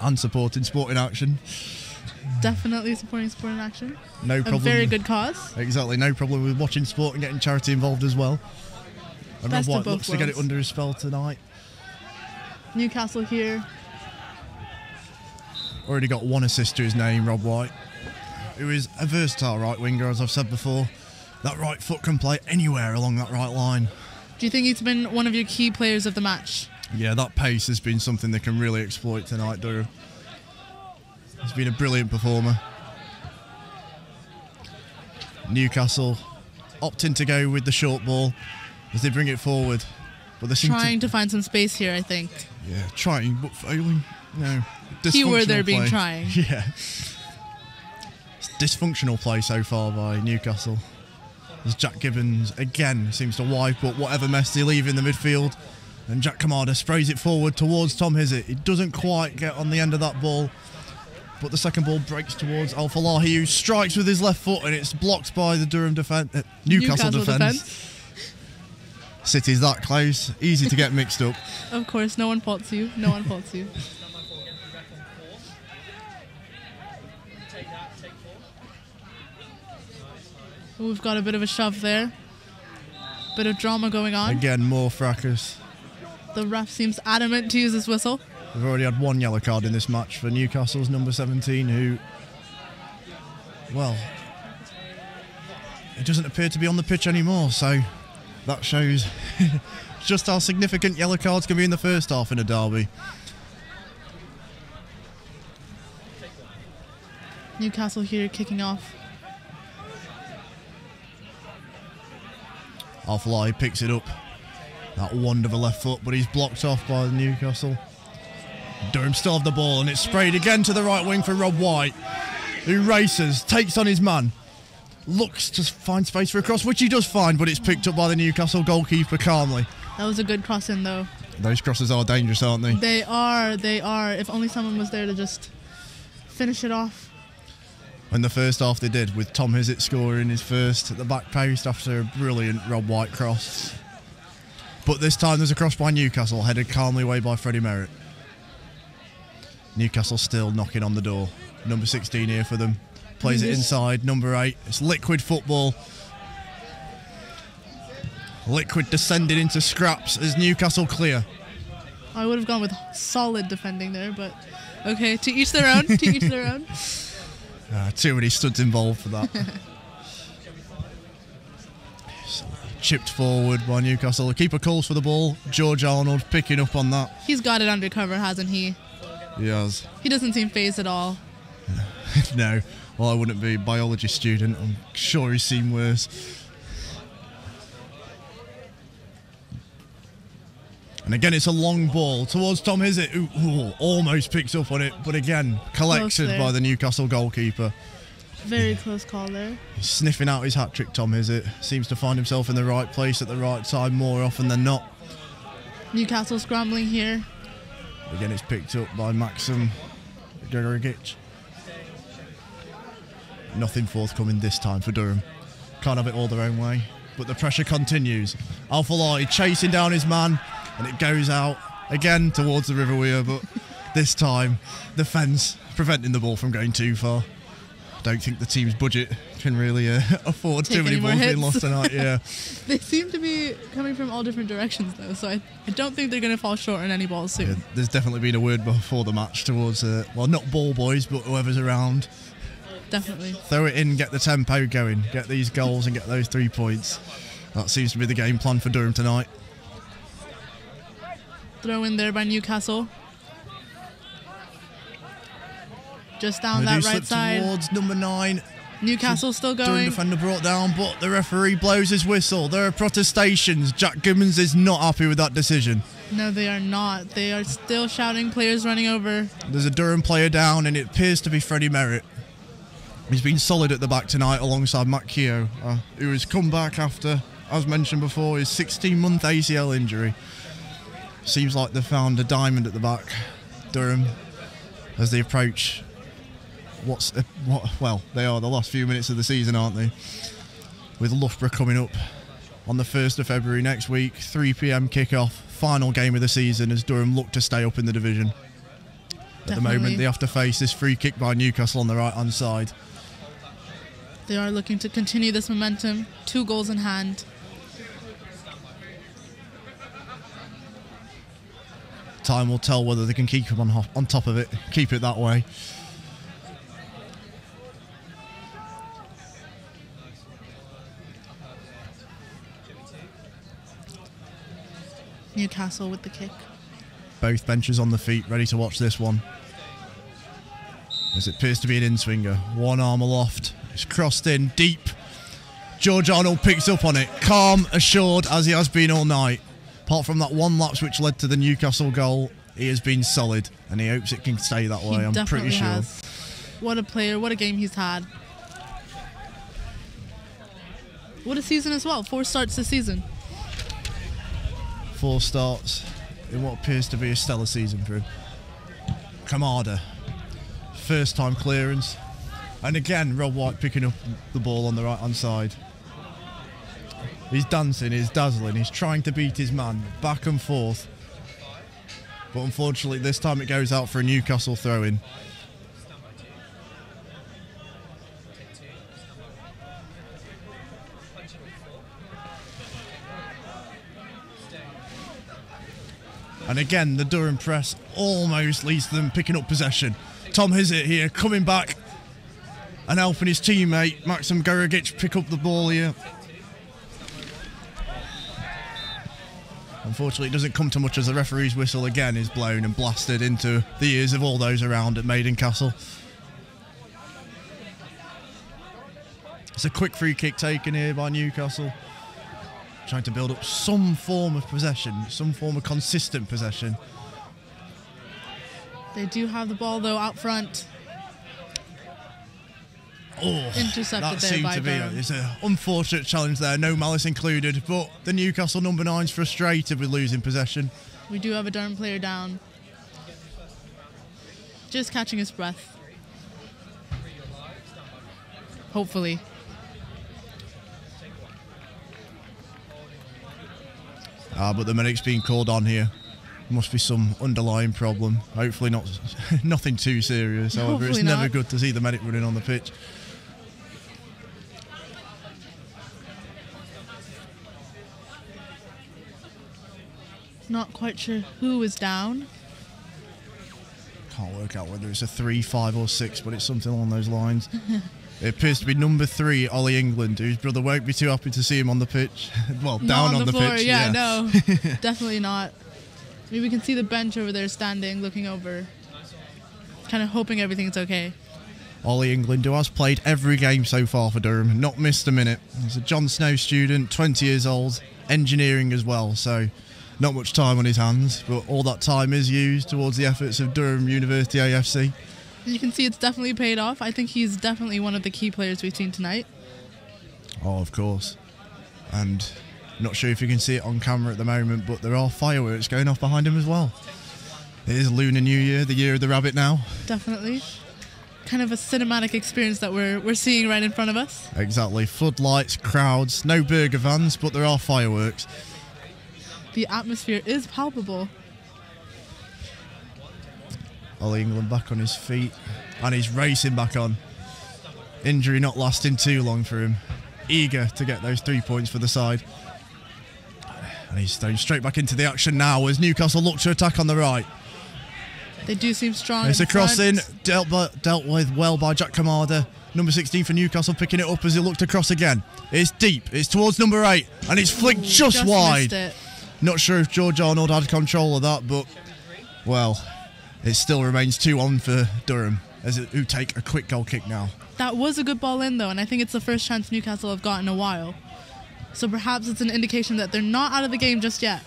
And supporting Sport in Action. Definitely supporting Sport in Action. No problem. A very good cause. Exactly, no problem with watching sport and getting charity involved as well. And Rob White looks to get it under his spell tonight. Newcastle here. Already got one assist to his name, Rob White, who is a versatile right winger, as I've said before. That right foot can play anywhere along that right line. Do you think he's been one of your key players of the match? Yeah, that pace has been something they can really exploit tonight, Durham. He's been a brilliant performer. Newcastle opting to go with the short ball as they bring it forward. But they're trying to find some space here, I think. Yeah, trying but failing. No. Keyword there being trying. Yeah. It's dysfunctional play so far by Newcastle. As Jack Gibbons again seems to wipe up whatever mess they leave in the midfield. And Jack Kamada sprays it forward towards Tom Hizzett. He doesn't quite get on the end of that ball. But the second ball breaks towards Al-Falahi, who strikes with his left foot, and it's blocked by the Newcastle defence. City's that close. Easy to get mixed up. Of course, no one faults you. No one faults you. We've got a bit of a shove there. Bit of drama going on. Again, more fracas. The ref seems adamant to use his whistle. We've already had one yellow card in this match for Newcastle's number 17, who, well, it doesn't appear to be on the pitch anymore, so that shows just how significant yellow cards can be in the first half in a derby. Newcastle here kicking off. Al-Falahi picks it up. That wand of a left foot, but he's blocked off by Newcastle. Durham still have the ball, and it's sprayed again to the right wing for Rob White, who races, takes on his man, looks to find space for a cross, which he does find, but it's picked up by the Newcastle goalkeeper calmly. That was a good cross in, though. Those crosses are dangerous, aren't they? They are, they are. If only someone was there to just finish it off. In the first half they did, with Tom Hizzett scoring his first at the back post after a brilliant Rob White cross. But this time there's a cross by Newcastle, headed calmly away by Freddie Merritt. Newcastle still knocking on the door. Number 16 here for them. Plays it inside, number 8. It's liquid football. Liquid descended into scraps as Newcastle clear. I would have gone with solid defending there, but okay, to each their own, to each their own. Too many studs involved for that. Chipped forward by Newcastle. The keeper calls for the ball. George Arnold picking up on that. He's got it under cover, hasn't he? He has. He doesn't seem fazed at all. No. Well, I wouldn't be a biology student. I'm sure he's seen worse. And again, it's a long ball towards Tom Hizzett, who almost picks up on it, but again, collected by the Newcastle goalkeeper. Very close call there. He's sniffing out his hat-trick, Tom Hizzett. Seems to find himself in the right place at the right time more often than not. Newcastle scrambling here. Again, it's picked up by Maxim Garagic. Nothing forthcoming this time for Durham. Can't have it all their own way, but the pressure continues. Al-Falahi chasing down his man, and it goes out again towards the River Weir, but this time the fence preventing the ball from going too far. Don't think the team's budget can really afford too many balls being lost tonight. Yeah, they seem to be coming from all different directions though, so I don't think they're going to fall short on any balls soon. Yeah, there's definitely been a word before the match towards, well, not ball boys, but whoever's around. Definitely. Throw it in, get the tempo going, get these goals and get those 3 points. That seems to be the game plan for Durham tonight. Throw in there by Newcastle. Just down that right side. Towards number 9. Newcastle still going. Durham defender brought down, but the referee blows his whistle. There are protestations. Jack Gibbons is not happy with that decision. No, they are not. They are still shouting, players running over. There's a Durham player down, and it appears to be Freddie Merritt. He's been solid at the back tonight alongside Matt Keogh, who has come back after, as mentioned before, his 16-month ACL injury. Seems like they've found a diamond at the back, Durham, as they approach they are the last few minutes of the season, aren't they? With Loughborough coming up on the 1st of February next week, 3 p.m. kickoff, final game of the season as Durham look to stay up in the division. At the moment, they have to face this free kick by Newcastle on the right-hand side. They are looking to continue this momentum. 2 goals in hand. Time will tell whether they can keep them on top of it, keep it that way. Newcastle with the kick. Both benches on the feet, ready to watch this one. As it appears to be an in-swinger. One arm aloft. It's crossed in deep. George Arnold picks up on it. Calm, assured, as he has been all night. Apart from that one lapse which led to the Newcastle goal, he has been solid. And he hopes it can stay that way, I'm pretty sure. Has. What a player, what a game he's had. What a season as well. 4 starts this season. 4 starts. In what appears to be a stellar season for him. Kamada, first time clearance. And again, Rob White picking up the ball on the right-hand side. He's dancing, he's dazzling, he's trying to beat his man back and forth. But unfortunately, this time it goes out for a Newcastle throw-in. And again, the Durham press almost leads to them picking up possession. Tom Hizzett here coming back and helping his teammate, Maxim Garagic, pick up the ball here. Unfortunately, it doesn't come to much as the referee's whistle again is blown and blasted into the ears of all those around at Maiden Castle. It's a quick free kick taken here by Newcastle. Trying to build up some form of possession, some form of consistent possession. They do have the ball, though, out front. Oh, intercepted there by Durham. It's an unfortunate challenge there, no malice included, but the Newcastle number 9's frustrated with losing possession. We do have a Durham player down. Just catching his breath. Hopefully. But the medic's being called on here. Must be some underlying problem. Hopefully not, nothing too serious. However, hopefully it's never good to see the medic running on the pitch. Not quite sure who is down. Can't work out whether it's a 3, 5 or 6, but it's something along those lines. It appears to be number 3, Ollie England, whose brother won't be too happy to see him on the pitch. Well, not down on the floor, pitch. Yeah, no, definitely not. I mean, we can see the bench over there standing, looking over, kind of hoping everything's okay. Ollie England, who has played every game so far for Durham, not missed a minute. He's a Jon Snow student, 20 years old, engineering as well, so not much time on his hands, but all that time is used towards the efforts of Durham University AFC. You can see it's definitely paid off. I think he's definitely one of the key players we've seen tonight. Oh, of course. And I'm not sure if you can see it on camera at the moment, but there are fireworks going off behind him as well. It is Lunar New Year, the year of the rabbit now. Definitely. Kind of a cinematic experience that we're seeing right in front of us. Exactly. Floodlights, crowds, no burger vans, but there are fireworks. The atmosphere is palpable. Ollie England back on his feet, and he's racing back on. Injury not lasting too long for him. Eager to get those 3 points for the side. And he's going straight back into the action now as Newcastle look to attack on the right. They do seem strong. It's a crossing, dealt with well by Jack Kamada. Number 16 for Newcastle picking it up as he looked to cross again. It's deep, it's towards number 8, and it's flicked just wide. Not sure if George Arnold had control of that, but, well, it still remains 2-1 for Durham, as who take a quick goal kick now. That was a good ball in, though, and I think it's the first chance Newcastle have got in a while. So perhaps it's an indication that they're not out of the game just yet.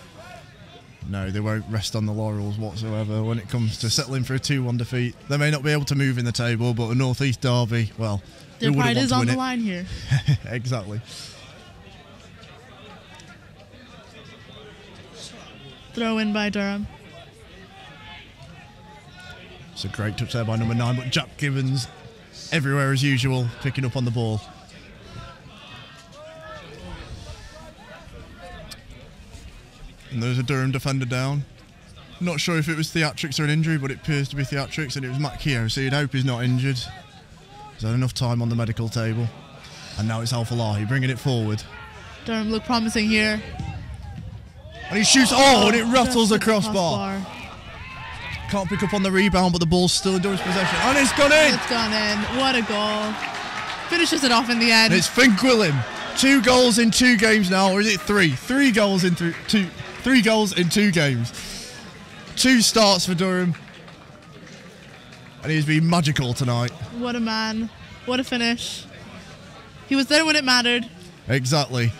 No, they won't rest on the laurels whatsoever when it comes to settling for a 2-1 defeat. They may not be able to move in the table, but a North East derby, well, their pride is on the line here. Exactly. Throw in by Durham. It's a great touch there by number 9, but Jack Gibbons everywhere as usual, picking up on the ball. And there's a Durham defender down. Not sure if it was theatrics or an injury, but it appears to be theatrics, and it was Matt Keogh, so you'd hope he's not injured. He's had enough time on the medical table. And now it's Al-Falahi bringing it forward. Durham look promising here. And he shoots, and it rattles the crossbar. Can't pick up on the rebound, but the ball's still in Durham's possession. And it's gone in! It's gone in. What a goal. Finishes it off in the end. It's Finn Gwilliam. 2 goals in 2 games now, or is it 3? 3 goals in 2 games. 2 starts for Durham. And he's been magical tonight. What a man. What a finish. He was there when it mattered. Exactly.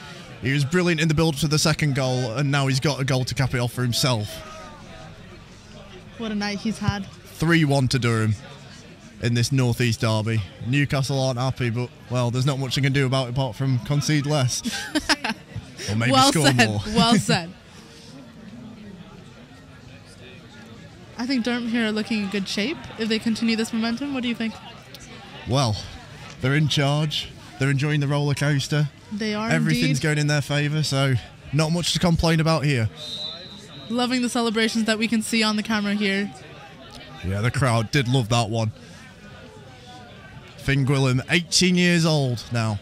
He was brilliant in the build to the second goal, and now he's got a goal to cap it off for himself. What a night he's had. 3-1 to Durham in this North East derby. Newcastle aren't happy, but, well, there's not much they can do about it apart from concede less. Or maybe well score said. More. Well said. I think Durham here are looking in good shape if they continue this momentum. What do you think? Well, they're in charge. They're enjoying the roller coaster. They are. Everything's indeed going in their favour, so not much to complain about here. Loving the celebrations that we can see on the camera here. Yeah, the crowd did love that one. Finn Gwilliam, 18 years old now.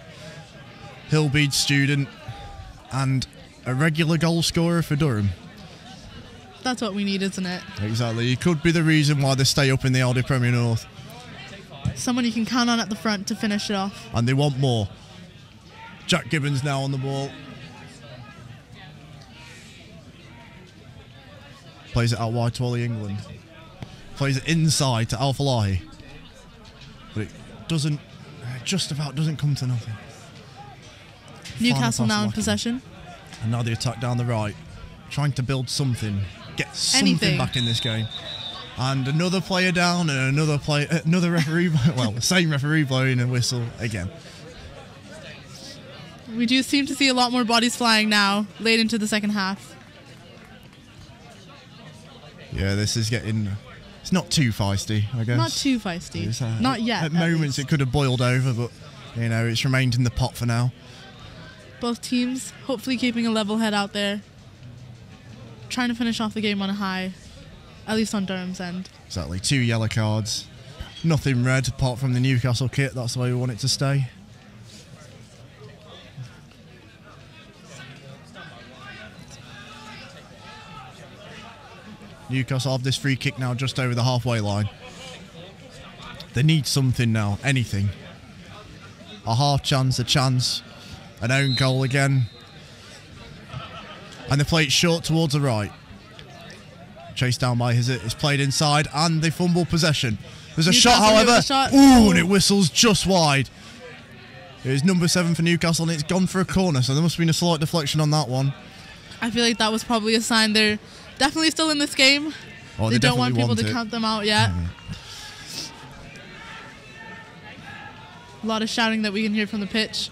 Hillbead student and a regular goal scorer for Durham. That's what we need, isn't it? Exactly. He could be the reason why they stay up in the Aldi Premier North. Someone you can count on at the front to finish it off. And they want more. Jack Gibbons now on the ball. Plays it out wide to Ollie England. Plays it inside to Al-Falahi. But it doesn't, just about doesn't come to nothing. Newcastle now in possession. And now the attack down the right. Trying to build something. Get something back in this game. And another player down and another player, another referee, well, the same referee blowing a whistle again. We do seem to see a lot more bodies flying now, late into the second half. Yeah, this is getting... It's not too feisty, I guess. Not too feisty. It's, not yet. At moments it could have boiled over, but, you know, it's remained in the pot for now. Both teams hopefully keeping a level head out there. Trying to finish off the game on a high, at least on Durham's end. Exactly. 2 yellow cards. Nothing red apart from the Newcastle kit. That's the way we want it to stay. Newcastle have this free kick now just over the halfway line. They need something now, anything. A half chance, a chance, an own goal again. And they play it short towards the right. Chased down by Hizzett. It's played inside and they fumble possession. There's a shot, however. Ooh, and it whistles just wide. It is number 7 for Newcastle and it's gone for a corner, so there must have been a slight deflection on that one. I feel like that was probably a sign they're definitely still in this game. Oh, they don't want people to count them out yet. A lot of shouting that we can hear from the pitch.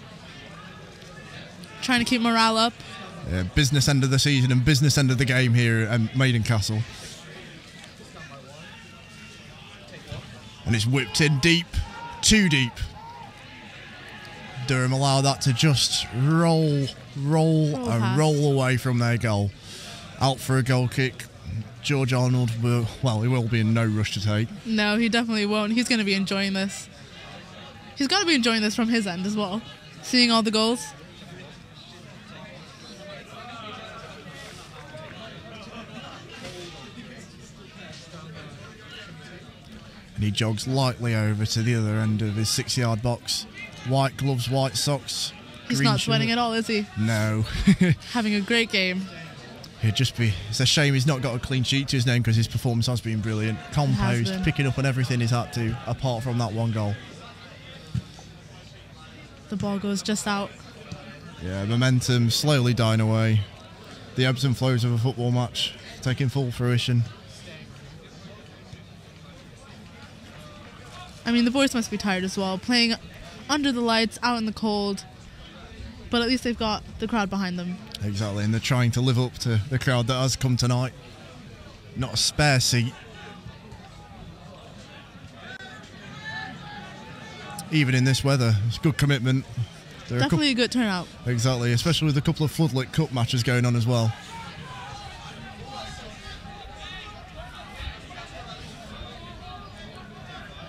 Trying to keep morale up. Yeah, business end of the season and business end of the game here at Maiden Castle. And it's whipped in deep, too deep. Durham allow that to just roll away from their goal. Out for a goal kick. George Arnold, well, he will be in no rush to take. No, he definitely won't. He's going to be enjoying this. He's got to be enjoying this from his end as well. Seeing all the goals. And he jogs lightly over to the other end of his 6-yard box. White gloves, white socks. He's not sweating at all, is he? No. Having a great game. It'd just be, it's a shame he's not got a clean sheet to his name because his performance has been brilliant. Composed, picking up on everything he's had to, apart from that one goal. The ball goes just out. Yeah, momentum slowly dying away. The ebbs and flows of a football match. taking full fruition. I mean, the boys must be tired as well, playing under the lights, out in the cold, but at least they've got the crowd behind them. Exactly, and they're trying to live up to the crowd that has come tonight. Not a spare seat. Even in this weather, it's good commitment. There Definitely a good turnout. Exactly, especially with a couple of floodlit cup matches going on as well.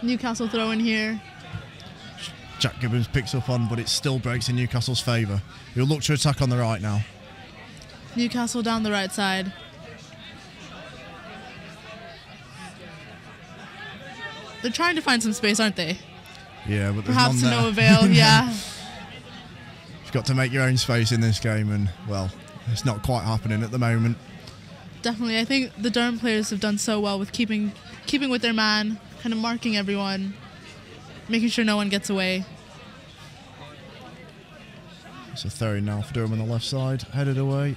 Newcastle throw in here. Jack Gibbons picks up on, but it still breaks in Newcastle's favour. He'll look to attack on the right now. Newcastle down the right side. They're trying to find some space, aren't they? Yeah, but perhaps to no avail. Yeah. You've got to make your own space in this game, and well, it's not quite happening at the moment. Definitely, I think the Durham players have done so well with keeping with their man, kind of marking everyone, making sure no one gets away. It's a throw now for Durham on the left side, headed away.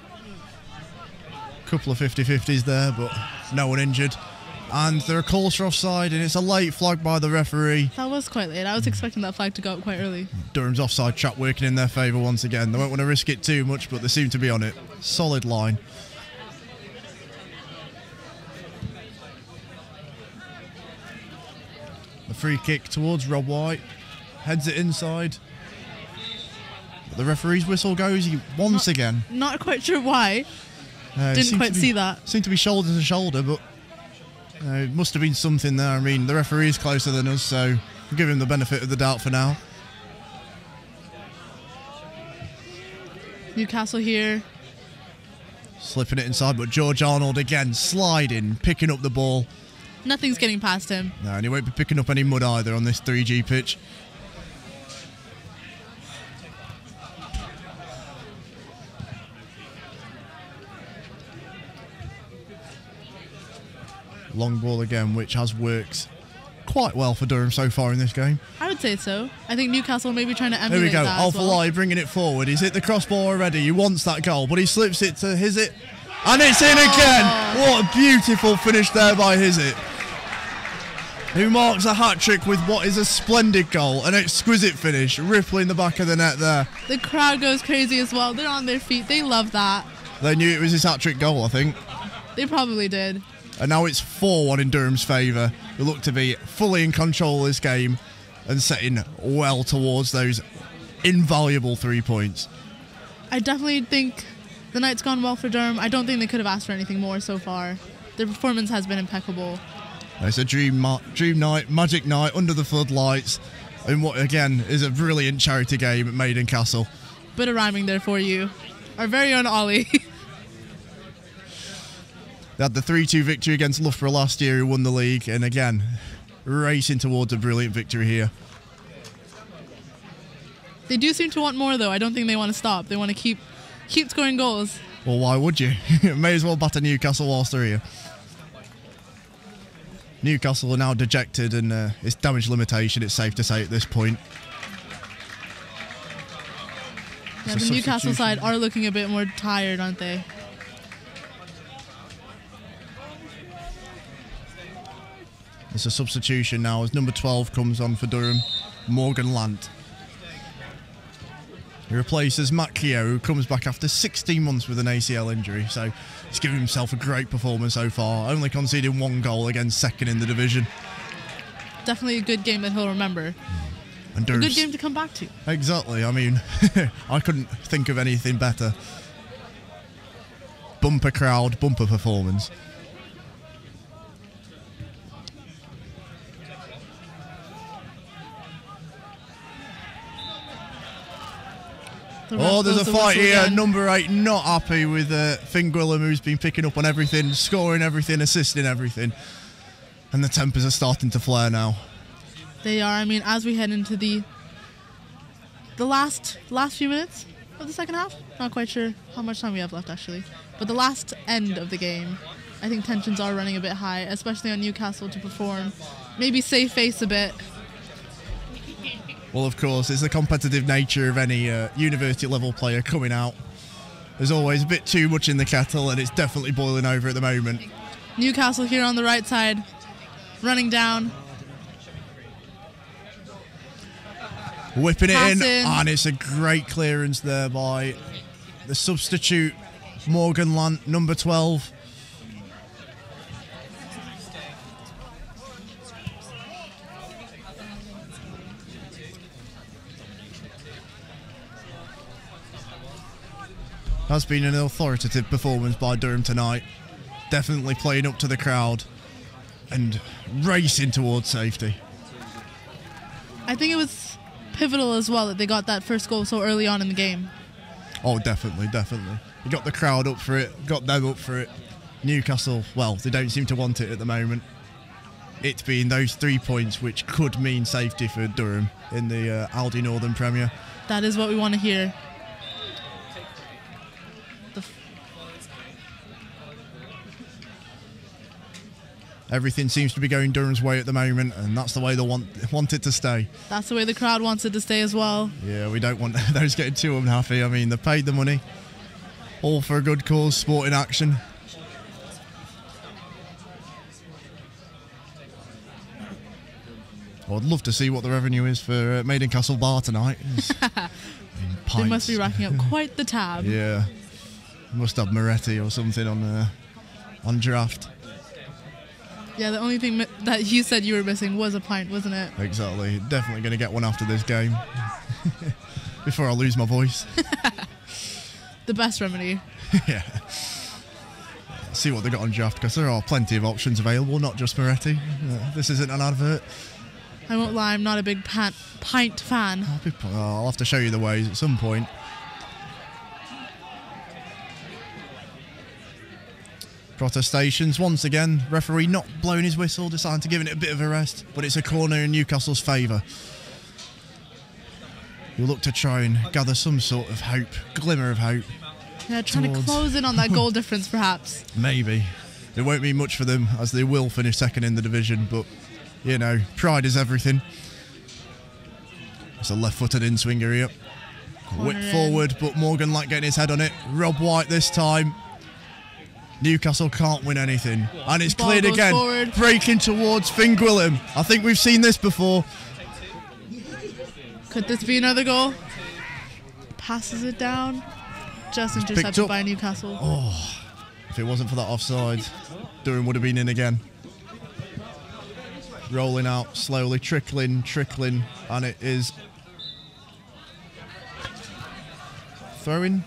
Couple of 50-50s there, but no one injured. And there are calls for offside, and it's a late flag by the referee. That was quite late. I was expecting that flag to go up quite early. Durham's offside trap working in their favour once again. They won't want to risk it too much, but they seem to be on it. Solid line. The free kick towards Rob White. Heads it inside. But the referee's whistle goes once again. Not quite sure why. Didn't quite see that. Seemed to be shoulder to shoulder, but... it must have been something there. I mean, the referee is closer than us, so we'll give him the benefit of the doubt for now. Newcastle here. Slipping it inside, but George Arnold again sliding, picking up the ball. Nothing's getting past him. No, and he won't be picking up any mud either on this 3G pitch. Long ball again, which has worked quite well for Durham so far in this game. I would say so. I think Newcastle may be trying to emulate that. There we go. Al-Falahi bringing it forward. He's hit the crossbar already. He wants that goal, but he slips it to Hizzett. And it's in again. What a beautiful finish there by Hizzett, who marks a hat-trick with what is a splendid goal. An exquisite finish, rippling the back of the net there. The crowd goes crazy as well. They're on their feet. They love that. They knew it was his hat-trick goal, I think. They probably did. And now it's 4-1 in Durham's favour. They look to be fully in control of this game and setting well towards those invaluable 3 points. I definitely think the night's gone well for Durham. I don't think they could have asked for anything more so far. Their performance has been impeccable. It's a dream night, magic night under the floodlights. And what, again, is a brilliant charity game at Maiden Castle. Bit of rhyming there for you. Our very own Ollie. They had the 3-2 victory against Loughborough last year, who won the league, and again, racing towards a brilliant victory here. They do seem to want more, though. I don't think they want to stop. They want to keep scoring goals. Well, why would you? May as well batter Newcastle whilst they're here. Newcastle are now dejected, and it's damage limitation, it's safe to say at this point. Yeah, the Newcastle side are looking a bit more tired, aren't they? It's a substitution now as number 12 comes on for Durham, Morgan Lant. He replaces Matt Keogh, who comes back after 16 months with an ACL injury, so he's given himself a great performance so far, only conceding one goal against second in the division. Definitely a good game that he'll remember. And Durham's a good game to come back to. Exactly, I mean, I couldn't think of anything better. Bumper crowd, bumper performance. Oh, there's a fight here. Again. Number 8 not happy with Finn Gwilliam, who's been picking up on everything, scoring everything, assisting everything. And the tempers are starting to flare now. They are. I mean, as we head into the last few minutes of the second half, not quite sure how much time we have left, actually. But the last end of the game, I think tensions are running a bit high, especially on Newcastle to perform. Maybe save face a bit. Well, of course, it's the competitive nature of any university-level player coming out. There's always a bit too much in the kettle, and it's definitely boiling over at the moment. Newcastle here on the right side, running down. Whipping it in, and it's a great clearance there by the substitute, Morgan Lant, number 12. That's been an authoritative performance by Durham tonight. Definitely playing up to the crowd and racing towards safety. I think it was pivotal as well that they got that first goal so early on in the game. Oh, definitely, definitely. You got the crowd up for it, got them up for it. Newcastle, well, they don't seem to want it at the moment. It's been those 3 points which could mean safety for Durham in the Aldi Northern Premier. That is what we want to hear. Everything seems to be going Durham's way at the moment, and that's the way they want it to stay. That's the way the crowd wants it to stay as well. Yeah, we don't want those getting too unhappy. I mean, they paid the money. All for a good cause, Sport in Action. I'd love to see what the revenue is for Maiden Castle Bar tonight. They must be racking up quite the tab. Yeah. Must have Moretti or something on draft. Yeah, the only thing that you said you were missing was a pint, wasn't it? Exactly. Definitely going to get one after this game. Before I lose my voice. The best remedy. Yeah. See what they got on draft, because there are plenty of options available, not just Moretti. This isn't an advert. I won't lie, I'm not a big pint fan. I'll have to show you the ways at some point. Protestations once again. Referee not blowing his whistle, deciding to give it a bit of a rest, but it's a corner in Newcastle's favour. He'll look to try and gather some sort of hope, glimmer of hope. Yeah, trying to close in on that goal difference perhaps. Maybe. It won't mean much for them, as they will finish second in the division, but you know, pride is everything. It's a left-footed in-swinger here. Whip forward, but Morgan like getting his head on it. Rob White this time. Newcastle can't win anything, and it's cleared again, forward. Breaking towards Finn Gwilliam. I think we've seen this before. Could this be another goal? Passes it down, just intercepted by Newcastle. Oh, if it wasn't for that offside, Durham would have been in again. Rolling out slowly, trickling, and it is throwing.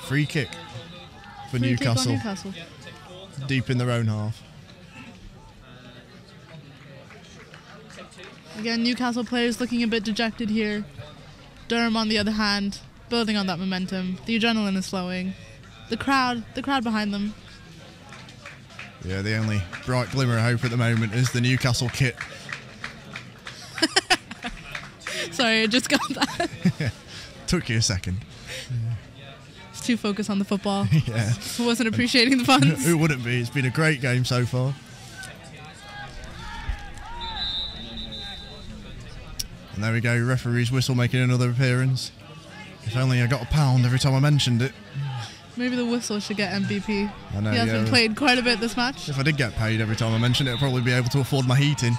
Free kick. For Newcastle, deep in their own half. Again, Newcastle players looking a bit dejected here. Durham, on the other hand, building on that momentum. The adrenaline is flowing. The crowd behind them. Yeah, the only bright glimmer of hope at the moment is the Newcastle kit. Sorry, I just got that. Took you a second. Too focused on the football. Yeah. Wasn't appreciating the puns. Who wouldn't be? It's been a great game so far. And there we go, referee's whistle making another appearance. If only I got a pound every time I mentioned it. Maybe the whistle should get MVP. I know, he has been played quite a bit this match. If I did get paid every time I mentioned it, I'd probably be able to afford my heating.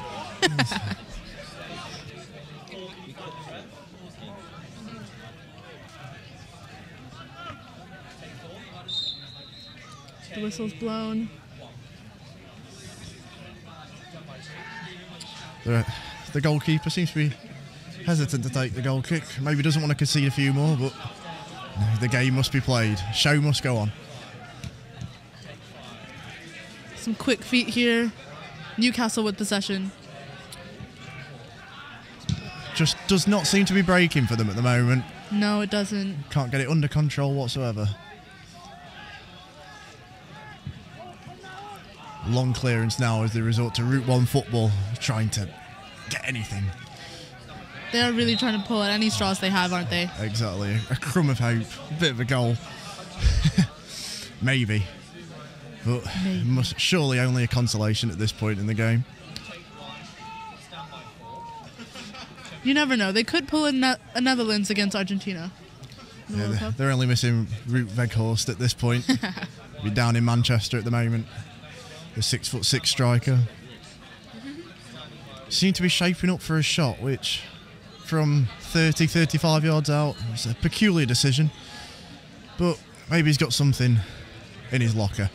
The whistle's blown. The goalkeeper seems to be hesitant to take the goal kick. Maybe doesn't want to concede a few more, but the game must be played. Show must go on. Some quick feet here. Newcastle with possession. Just does not seem to be breaking for them at the moment. No, it doesn't. Can't get it under control whatsoever. Long clearance now as they resort to Route 1 football, trying to get anything. They're really trying to pull at any straws they have, aren't they? Exactly. A crumb of hope, a bit of a goal. Maybe. But must surely only a consolation at this point in the game. You never know. They could pull a Netherlands against Argentina. Yeah, they're only missing Root Veghorst at this point. Be down in Manchester at the moment. The 6'6" striker. Seemed to be shaping up for a shot, which from 30, 35 yards out, it's a peculiar decision. But maybe he's got something in his locker.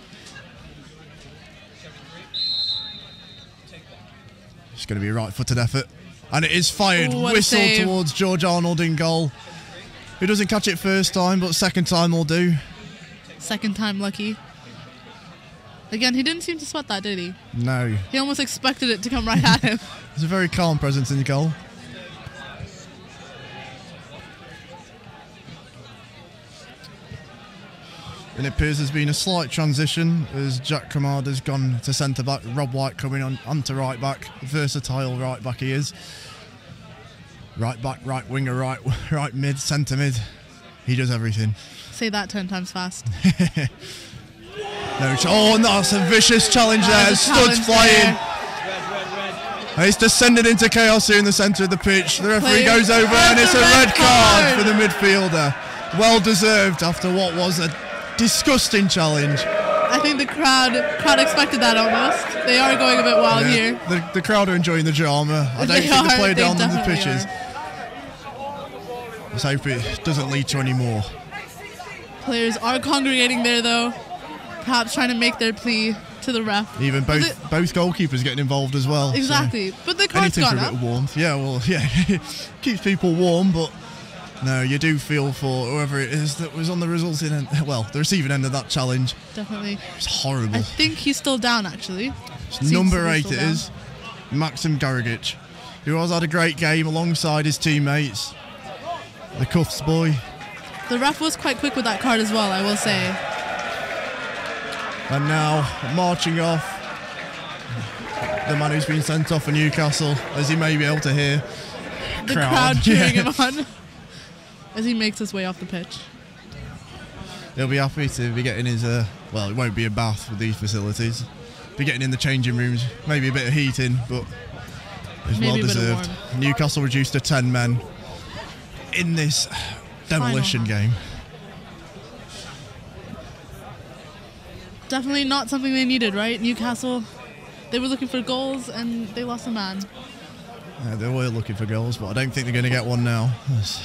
It's going to be a right-footed effort. And it is fired. Ooh, whistled towards George Arnold in goal. Who doesn't catch it first time, but second time will do. Second time lucky. Again, he didn't seem to sweat that, did he? No. He almost expected it to come right at him. There's a very calm presence in the goal. And it appears there's been a slight transition as Jack Kamada's gone to centre-back, Rob White coming on to right-back, versatile right-back he is. Right-back, right-winger, right-mid, centre-mid, he does everything. Say that 10 times fast. No, oh, that's a vicious challenge there, studs flying. Red. It's descended into chaos here in the centre of the pitch. The referee goes over and it's a red card for the midfielder. Well deserved after what was a disgusting challenge. I think the crowd expected that almost. They are going a bit wild here. The crowd are enjoying the drama. I don't think the player down on the pitches. Let's hope it doesn't lead to any more. Players are congregating there though. Perhaps trying to make their plea to the ref. Even both goalkeepers getting involved as well. Exactly. So but the card's gone up. A bit of warmth. Yeah, well, yeah. Keeps people warm, but no, you do feel for whoever it is that was on the resulting end, well, the receiving end of that challenge. Definitely. It's horrible. I think he's still down, actually. Number 8 it is, Maxim Garagic, who has had a great game alongside his teammates. The Cuffs boy. The ref was quite quick with that card as well, I will say. And now, marching off, the man who's been sent off for Newcastle, as he may be able to hear. The crowd cheering him on. As he makes his way off the pitch. He'll be happy to be getting his, well, it won't be a bath with these facilities. Be getting in the changing rooms, maybe a bit of heating, but it's well deserved. Newcastle reduced to 10 men in this demolition game. Definitely not something they needed, right? Newcastle, they were looking for goals and they lost a man. Yeah, they were looking for goals, but I don't think they're going to get one now. That's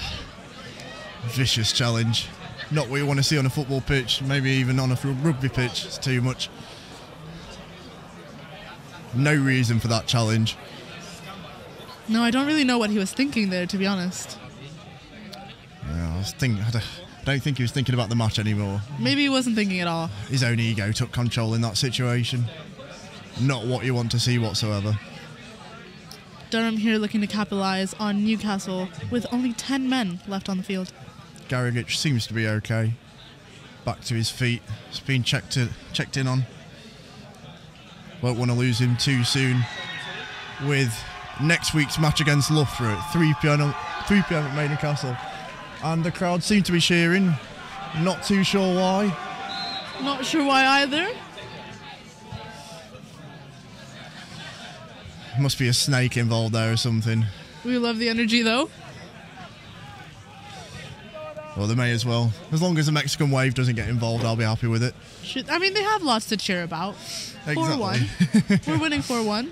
vicious challenge. Not what you want to see on a football pitch, maybe even on a rugby pitch. It's too much. No reason for that challenge. No, I don't really know what he was thinking there, to be honest. Yeah, I don't think he was thinking about the match anymore. Maybe he wasn't thinking at all. His own ego took control in that situation. Not what you want to see whatsoever. Durham here looking to capitalise on Newcastle with only 10 men left on the field. Garagic seems to be okay. Back to his feet. He's been checked in on. Won't want to lose him too soon. With next week's match against Loughborough at 3 p.m. at Maiden Castle. And the crowd seem to be cheering. Not too sure why. Not sure why either. Must be a snake involved there or something. We love the energy though. Well, they may as well. As long as the Mexican wave doesn't get involved, I'll be happy with it. I mean, they have lots to cheer about. Exactly. 4-1. We're winning 4-1.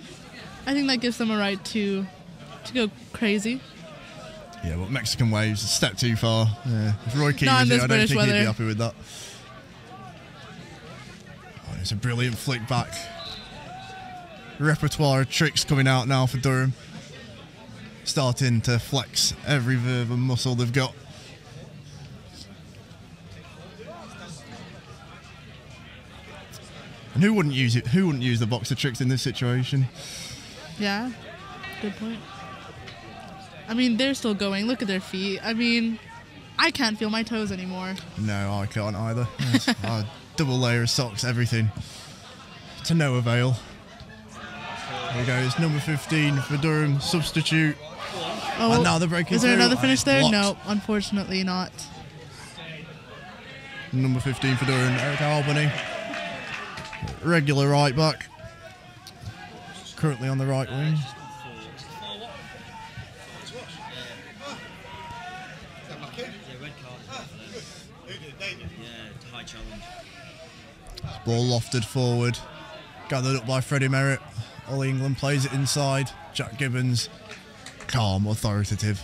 I think that gives them a right to go crazy. Yeah, but Mexican waves a step too far. Yeah. If Roy Keane was here, I don't think he'd be happy with that. Oh, it's a brilliant flick back. Repertoire of tricks coming out now for Durham. Starting to flex every verb and muscle they've got. And who wouldn't use it? Who wouldn't use the box of tricks in this situation? Yeah, good point. I mean, they're still going. Look at their feet. I mean, I can't feel my toes anymore. No, I can't either. Double layer of socks, everything. To no avail. There we go, it's number 15 for Durham, substitute. Oh, and now they're breaking through. Is there another finish there? Blocked. No, unfortunately not. Number 15 for Durham, Eric Albany. Regular right back. Currently on the right wing. Yeah, high challenge. Ball lofted forward, gathered up by Freddie Merritt. Ollie England plays it inside. Jack Gibbons, calm, authoritative.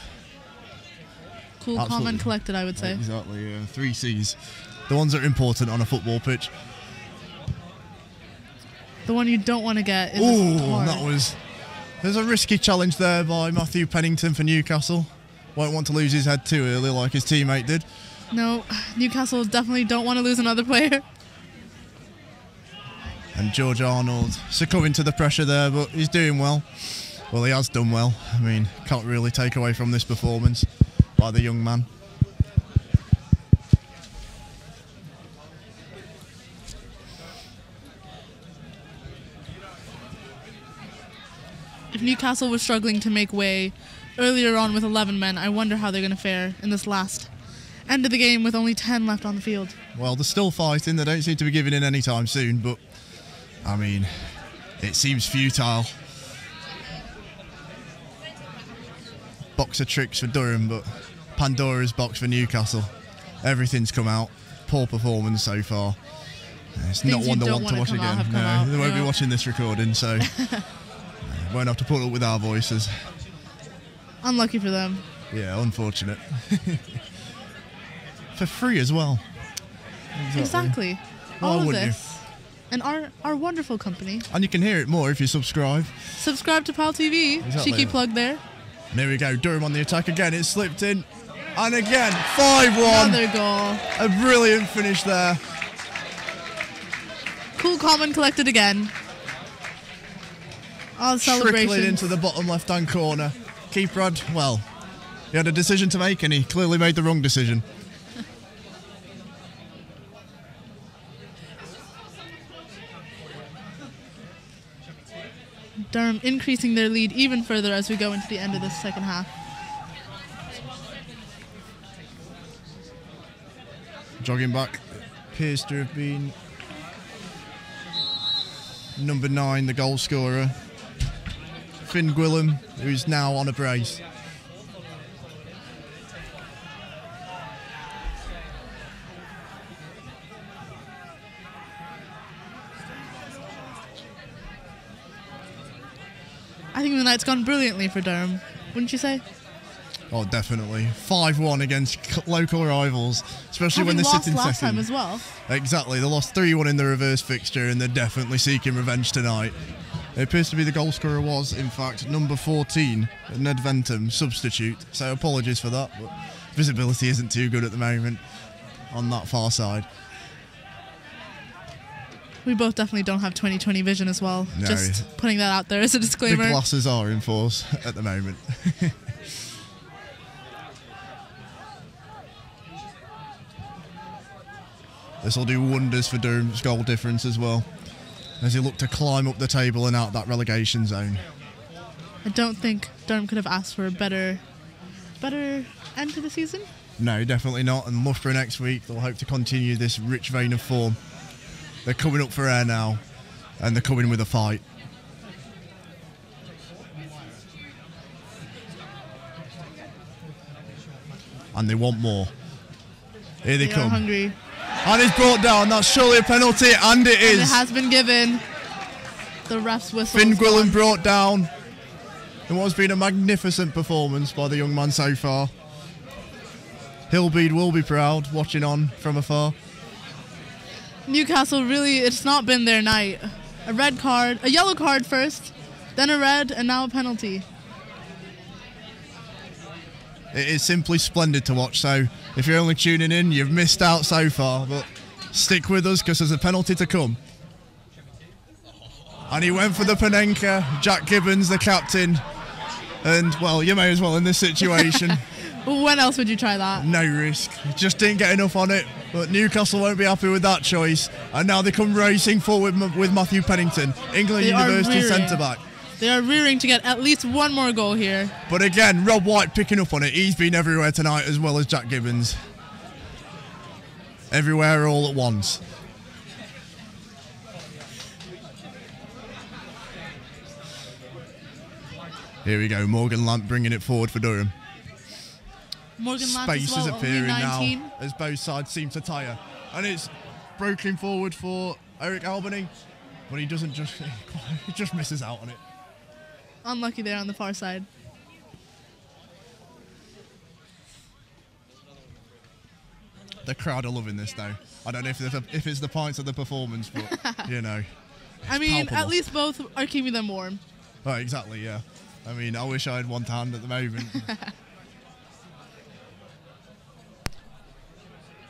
Cool, absolutely. Calm and collected, I would say. Exactly, yeah. Three C's. The ones that are important on a football pitch. The one you don't want to get is... Ooh, that was... There's a risky challenge there by Matthew Pennington for Newcastle. Won't want to lose his head too early like his teammate did. No, Newcastle definitely don't want to lose another player. And George Arnold succumbing to the pressure there, but he's doing well. Well, he has done well. I mean, can't really take away from this performance by the young man. If Newcastle was struggling to make way earlier on with 11 men, I wonder how they're going to fare in this last end of the game with only 10 left on the field. Well, they're still fighting. They don't seem to be giving in anytime soon, but, I mean, it seems futile. Box of tricks for Durham, but Pandora's box for Newcastle. Everything's come out. Poor performance so far. It's not one they want to watch again. No, they won't be watching this recording, so won't have to put up with our voices. Unlucky for them. Yeah, unfortunate. For free as well. Exactly. All of this. And our wonderful company. And you can hear it more if you subscribe. Subscribe to PAL TV. Exactly. Cheeky plug there. And here we go. Durham on the attack again. It slipped in. And again, 5-1. Another goal. A brilliant finish there. Cool, calm and collected again. Oh, celebration. Trickling into the bottom left-hand corner. Keeper had, well, he had a decision to make and he clearly made the wrong decision. Durham increasing their lead even further as we go into the end of this second half. Jogging back appears to have been number 9, the goal scorer, Finn Gwilliam, who's now on a brace. I think the night's gone brilliantly for Durham, wouldn't you say? Oh, definitely. 5-1 against local rivals, especially when they're sitting second. They lost last time as well. Exactly. They lost 3-1 in the reverse fixture, and they're definitely seeking revenge tonight. It appears to be the goal scorer was, in fact, number 14, Ned Ventham, substitute. So apologies for that, but visibility isn't too good at the moment on that far side. We both definitely don't have 20/20 vision as well. No. Just putting that out there as a disclaimer. The glasses are in force at the moment. This will do wonders for Durham's goal difference as well, as he looked to climb up the table and out that relegation zone. I don't think Durham could have asked for a better end to the season. No, definitely not. And Loughborough next week, they'll hope to continue this rich vein of form. They're coming up for air now, and they're coming with a fight. And they want more. Here they come. They're hungry. And it's brought down. That's surely a penalty, and it is. And it has been given. The ref's whistle. Finn Gwilliam brought down. And what has been a magnificent performance by the young man so far. Hillbead will be proud, watching on from afar. Newcastle, really, it's not been their night. A red card, a yellow card first, then a red, and now a penalty. It is simply splendid to watch, so if you're only tuning in, you've missed out so far, but stick with us because there's a penalty to come. And he went for the Panenka, Jack Gibbons, the captain, and, well, you may as well in this situation. When else would you try that? No risk. Just didn't get enough on it, but Newcastle won't be happy with that choice, and now they come racing forward with Matthew Pennington, England University centre-back. They are rearing to get at least one more goal here. But again, Rob White picking up on it. He's been everywhere tonight, as well as Jack Gibbons. Everywhere all at once. Here we go, Morgan Lant bringing it forward for Durham. Morgan Lant space is appearing now as both sides seem to tire. And it's broken forward for Eric Albany, but he doesn't just, he just misses out on it. Unlucky there on the far side. The crowd are loving this though. I don't know if it's the pints or the performance, but you know. I mean, palpable. At least both are keeping them warm. Oh, exactly, yeah. I mean, I wish I had one to hand at the moment.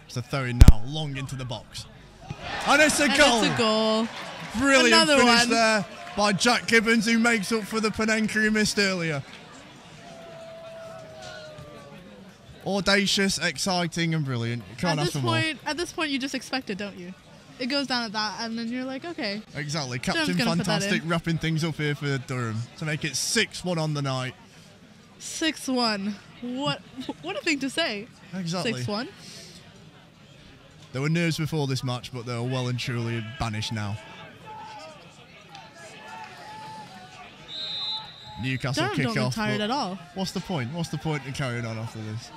It's a throw in now, long into the box. And it's a goal. It's a goal. Brilliant finish there by Jack Gibbons, who makes up for the Panenka he missed earlier. Audacious, exciting, and brilliant. Can't ask for more. At this point, you just expect it, don't you? It goes down at that, and then you're like, okay. Exactly. Captain Fantastic wrapping things up here for Durham to make it 6-1 on the night. 6-1. What a thing to say. Exactly. 6-1. There were nerves before this match, but they are well and truly banished now. Newcastle kick off. Don't look tired at all. What's the point? What's the point in carrying on after this?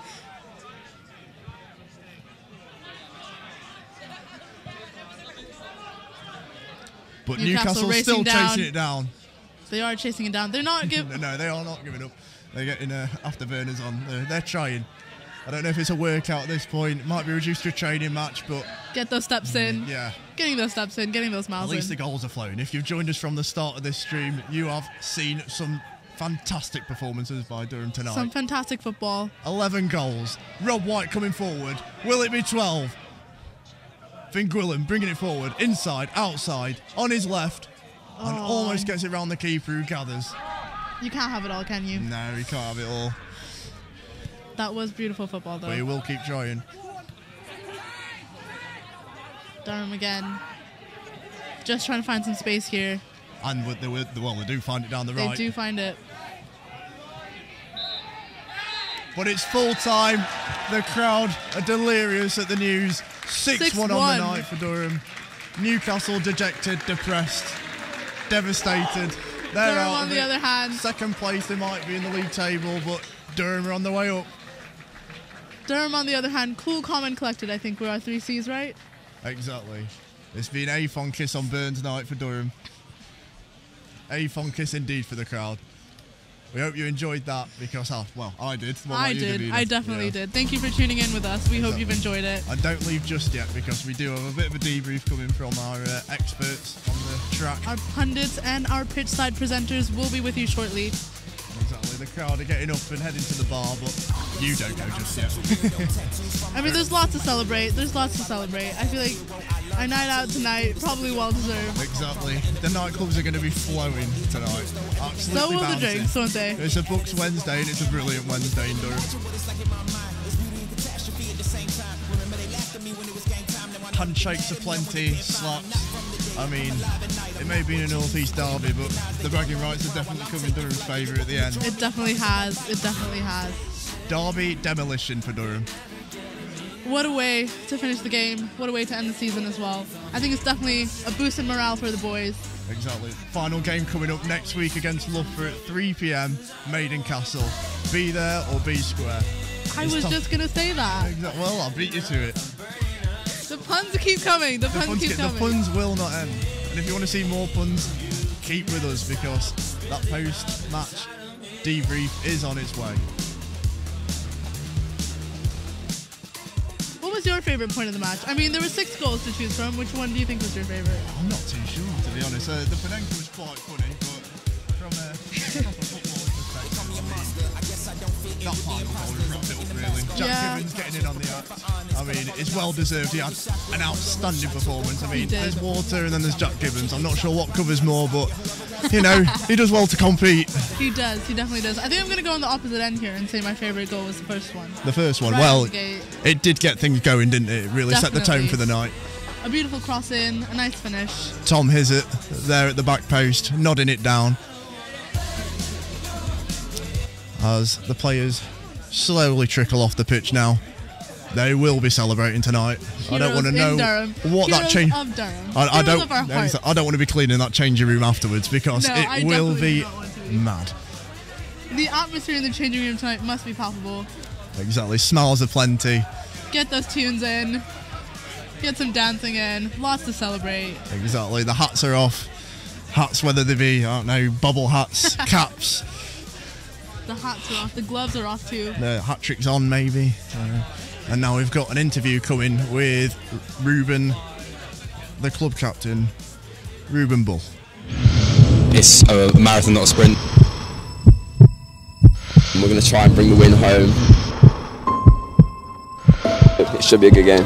But Newcastle's still chasing it down. They are chasing it down. They're not giving up. No, they are not giving up. They're getting afterburners on. They're trying. I don't know if it's a workout at this point. It might be reduced to a training match, but... Get those steps in. Yeah. Getting those steps in, getting those miles in. At least the goals are flowing. If you've joined us from the start of this stream, you have seen some fantastic performances by Durham tonight. Some fantastic football. 11 goals. Rob White coming forward. Will it be 12? Finn Gwilliam bringing it forward. Inside, outside, on his left. Oh. And almost gets it round the keeper who gathers. You can't have it all, can you? No, you can't have it all. That was beautiful football, though. But he will keep trying. Durham again. Just trying to find some space here. And they do find it down the right. They do find it. But it's full time. The crowd are delirious at the news. 6-1 on the night for Durham. Newcastle dejected, depressed, devastated. They're out on the other hand. Second place, they might be in the league table, but Durham are on the way up. Durham, on the other hand, cool, calm and collected, I think, were our three C's, right? Exactly. It's been a fun kiss on Burns night for Durham. A fun kiss indeed for the crowd. We hope you enjoyed that because, well, I did. I definitely did. Thank you for tuning in with us. We hope you've enjoyed it. And don't leave just yet because we do have a bit of a debrief coming from our experts on the track. Our pundits and our pitchside presenters will be with you shortly. Exactly, the crowd are getting up and heading to the bar, but you don't know just yet. I mean, there's lots to celebrate. There's lots to celebrate. I feel like our night out tonight, probably well deserved. Exactly. The nightclubs are going to be flowing tonight. Absolutely so will the drinks, won't they? It's a Books Wednesday, and it's a brilliant Wednesday in Durham. Handshakes aplenty, slaps. I mean, it may be in a northeast derby, but the bragging rights have definitely come in Durham's favour at the end. It definitely has. It definitely has. Derby demolition for Durham. What a way to finish the game. What a way to end the season as well. I think it's definitely a boost in morale for the boys. Exactly. Final game coming up next week against Loughborough at 3 PM, Maiden Castle. Be there or be square. I was just going to say that. Exactly. Well, I'll beat you to it. The puns keep coming. The puns keep coming. The puns will not end. And if you want to see more puns, keep with us because that post-match debrief is on its way. What was your favourite point of the match? I mean, there were 6 goals to choose from. Which one do you think was your favourite? I'm not too sure, to be honest. The Panenka was quite funny, but from a proper football perspective, that final goal wrapped it up, really. Jack Gibbons getting in on the act. I mean, it's well deserved. He had an outstanding performance. I mean, there's Water and then there's Jack Gibbons. I'm not sure what covers more, but, you know, he does well to compete. He does. He definitely does. I think I'm going to go on the opposite end here and say my favourite goal was the first one. The first one. Right, well, it did get things going, didn't it? It really set the tone for the night. A beautiful cross in, a nice finish. Tom Hizzett there at the back post, nodding it down. As the players slowly trickle off the pitch now. They will be celebrating tonight. Heroes I don't want to know Durham. What Heroes that change. I don't want to be cleaning that changing room afterwards because it will be mad. The atmosphere in the changing room tonight must be palpable. Exactly. Smiles aplenty. Get those tunes in. Get some dancing in. Lots to celebrate. Exactly. The hats are off. Hats, whether they be, I don't know, bubble hats, caps. The hats are off. The gloves are off too. The hat trick's on, maybe. And now we've got an interview coming with Ruben, the club captain, Ruben Bull. It's a marathon, not a sprint. And we're going to try and bring the win home. It should be a good game.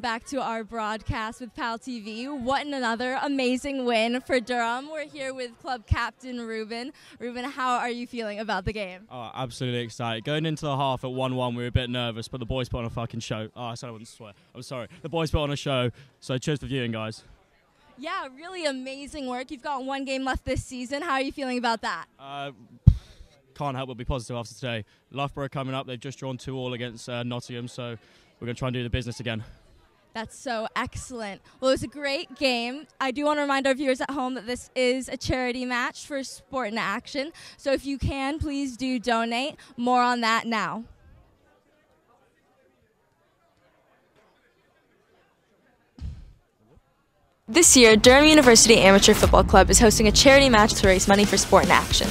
Back to our broadcast with PAL TV. What another amazing win for Durham. We're here with club captain Ruben. Ruben, how are you feeling about the game? Oh, absolutely excited. Going into the half at 1-1, we were a bit nervous, but the boys put on a fucking show. Oh, I said I wouldn't swear. I'm sorry. The boys put on a show, so cheers for viewing, guys. Yeah, really amazing work. You've got one game left this season. How are you feeling about that? Can't help but be positive after today. Loughborough coming up. They've just drawn 2-2 against Nottingham, so we're going to try and do the business again. That's so excellent. Well, it was a great game. I do want to remind our viewers at home that this is a charity match for Sport in Action. So if you can, please do donate. More on that now. This year, Durham University Amateur Football Club is hosting a charity match to raise money for Sport in Action.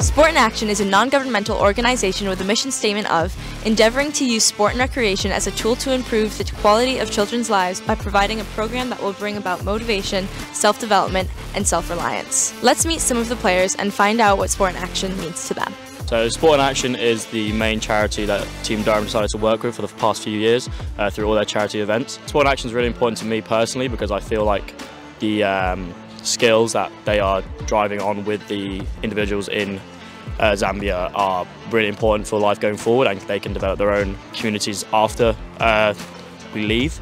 Sport in Action is a non-governmental organization with a mission statement of endeavoring to use sport and recreation as a tool to improve the quality of children's lives by providing a program that will bring about motivation, self-development, and self-reliance. Let's meet some of the players and find out what Sport in Action means to them. So Sport in Action is the main charity that Team Durham decided to work with for the past few years through all their charity events. Sport in Action is really important to me personally because I feel like the skills that they are driving on with the individuals in Zambia are really important for life going forward, and they can develop their own communities after we leave.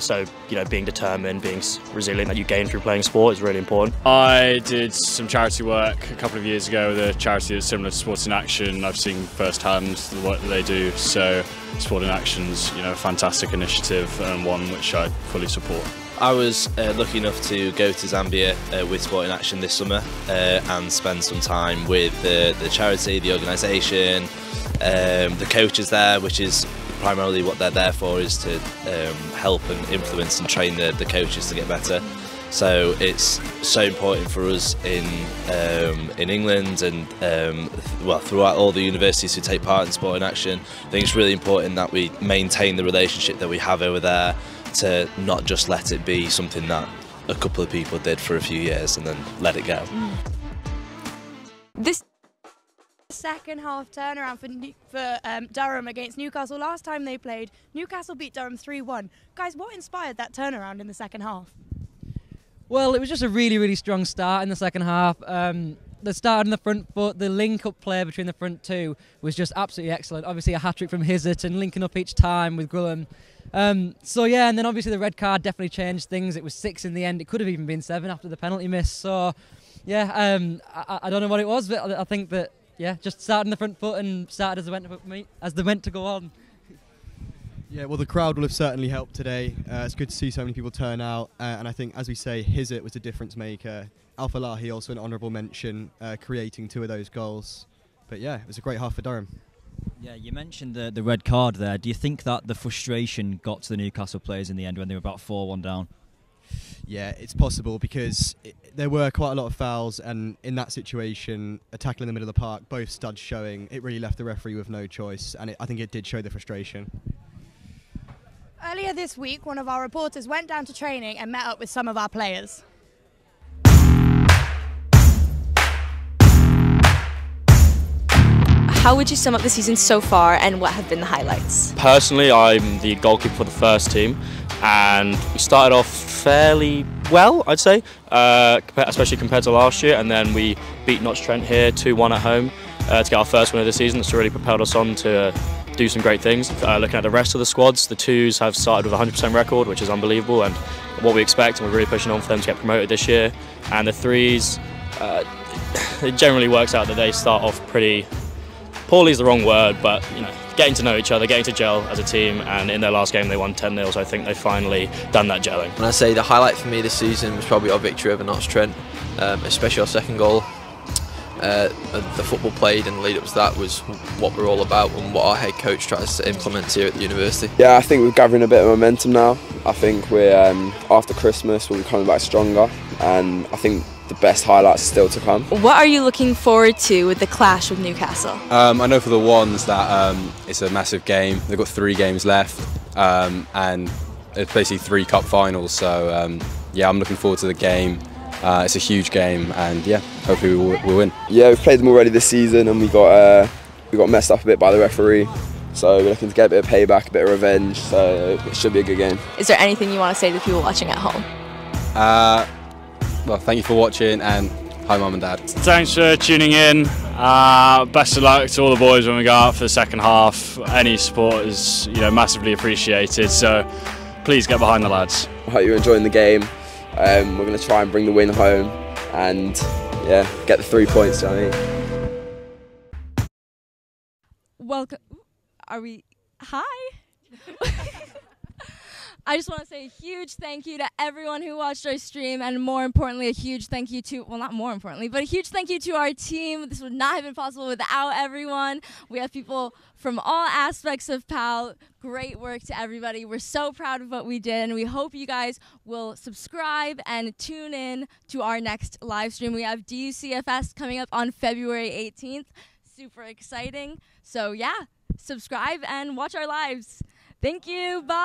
So, you know, being determined, being resilient that you gain through playing sport is really important. I did some charity work a couple of years ago with a charity that's similar to Sport in Action. I've seen firsthand the work that they do, so Sport in Action's, you know, a fantastic initiative and one which I fully support. I was lucky enough to go to Zambia with Sport in Action this summer and spend some time with the charity, the organisation, the coaches there, which is primarily what they're there for, is to help and influence and train the coaches to get better. So it's so important for us in England and well, throughout all the universities who take part in Sport in Action. I think it's really important that we maintain the relationship that we have over there, to not just let it be something that a couple of people did for a few years and then let it go. This second half turnaround for Durham against Newcastle. Last time they played, Newcastle beat Durham 3-1. Guys, what inspired that turnaround in the second half? Well, it was just a really, really strong start in the second half. They started in the front foot. The link-up play between the front two was just absolutely excellent. Obviously, a hat-trick from Hizzett and linking up each time with Gwilliam. So yeah, and then obviously the red card definitely changed things. It was 6 in the end. It could have even been 7 after the penalty miss. So yeah, I don't know what it was, but I think that, yeah, just started in the front foot and started as they went to go on. Yeah, well, the crowd will have certainly helped today. It's good to see so many people turn out, and I think, as we say, Hizzett was a difference maker. Al-Falahi also an honourable mention, creating 2 of those goals. But yeah, it was a great half for Durham. Yeah, you mentioned the red card there. Do you think that the frustration got to the Newcastle players in the end when they were about 4-1 down? Yeah, it's possible because there were quite a lot of fouls, and in that situation, a tackle in the middle of the park, both studs showing, it really left the referee with no choice, and I think it did show the frustration. Earlier this week, one of our reporters went down to training and met up with some of our players. How would you sum up the season so far and what have been the highlights? Personally, I'm the goalkeeper for the first team and we started off fairly well, I'd say, especially compared to last year, and then we beat Nottingham Trent here 2-1 at home to get our first win of the season. That's really propelled us on to do some great things. Looking at the rest of the squads, the twos have started with a 100% record, which is unbelievable and what we expect, and we're really pushing on for them to get promoted this year. And the threes, it generally works out that they start off pretty poorly is the wrong word, but you know, getting to know each other, getting to gel as a team, and in their last game they won 10-0, so I think they've finally done that gelling. And I'd say the highlight for me this season was probably our victory over Notts Trent, especially our second goal. The football played and the lead-up to that was what we're all about and what our head coach tries to implement here at the university. Yeah, I think we're gathering a bit of momentum now. I think we're, after Christmas, we'll be coming back stronger, and I think the best highlights are still to come. What are you looking forward to with the clash with Newcastle? I know for the ones that it's a massive game. They've got 3 games left and it's basically 3 cup finals, so yeah, I'm looking forward to the game. It's a huge game and yeah, hopefully we'll win. Yeah, we've played them already this season and we got messed up a bit by the referee, so we're looking to get a bit of payback, a bit of revenge, so it should be a good game. Is there anything you want to say to the people watching at home? Well, thank you for watching and hi Mum and Dad. Thanks for tuning in. Best of luck to all the boys when we go out for the second half. Any support is, you know, massively appreciated, so please get behind the lads. I hope you're enjoying the game. We're going to try and bring the win home and yeah, get the 3 points, do you know what I mean? Welcome. Are we... Hi! I just want to say a huge thank you to everyone who watched our stream, and more importantly, a huge thank you to, well, not more importantly, but a huge thank you to our team. This would not have been possible without everyone. We have people from all aspects of PAL. Great work to everybody. We're so proud of what we did, and we hope you guys will subscribe and tune in to our next live stream. We have DUCFS coming up on February 18th. Super exciting. So yeah, subscribe and watch our lives. Thank you. Bye.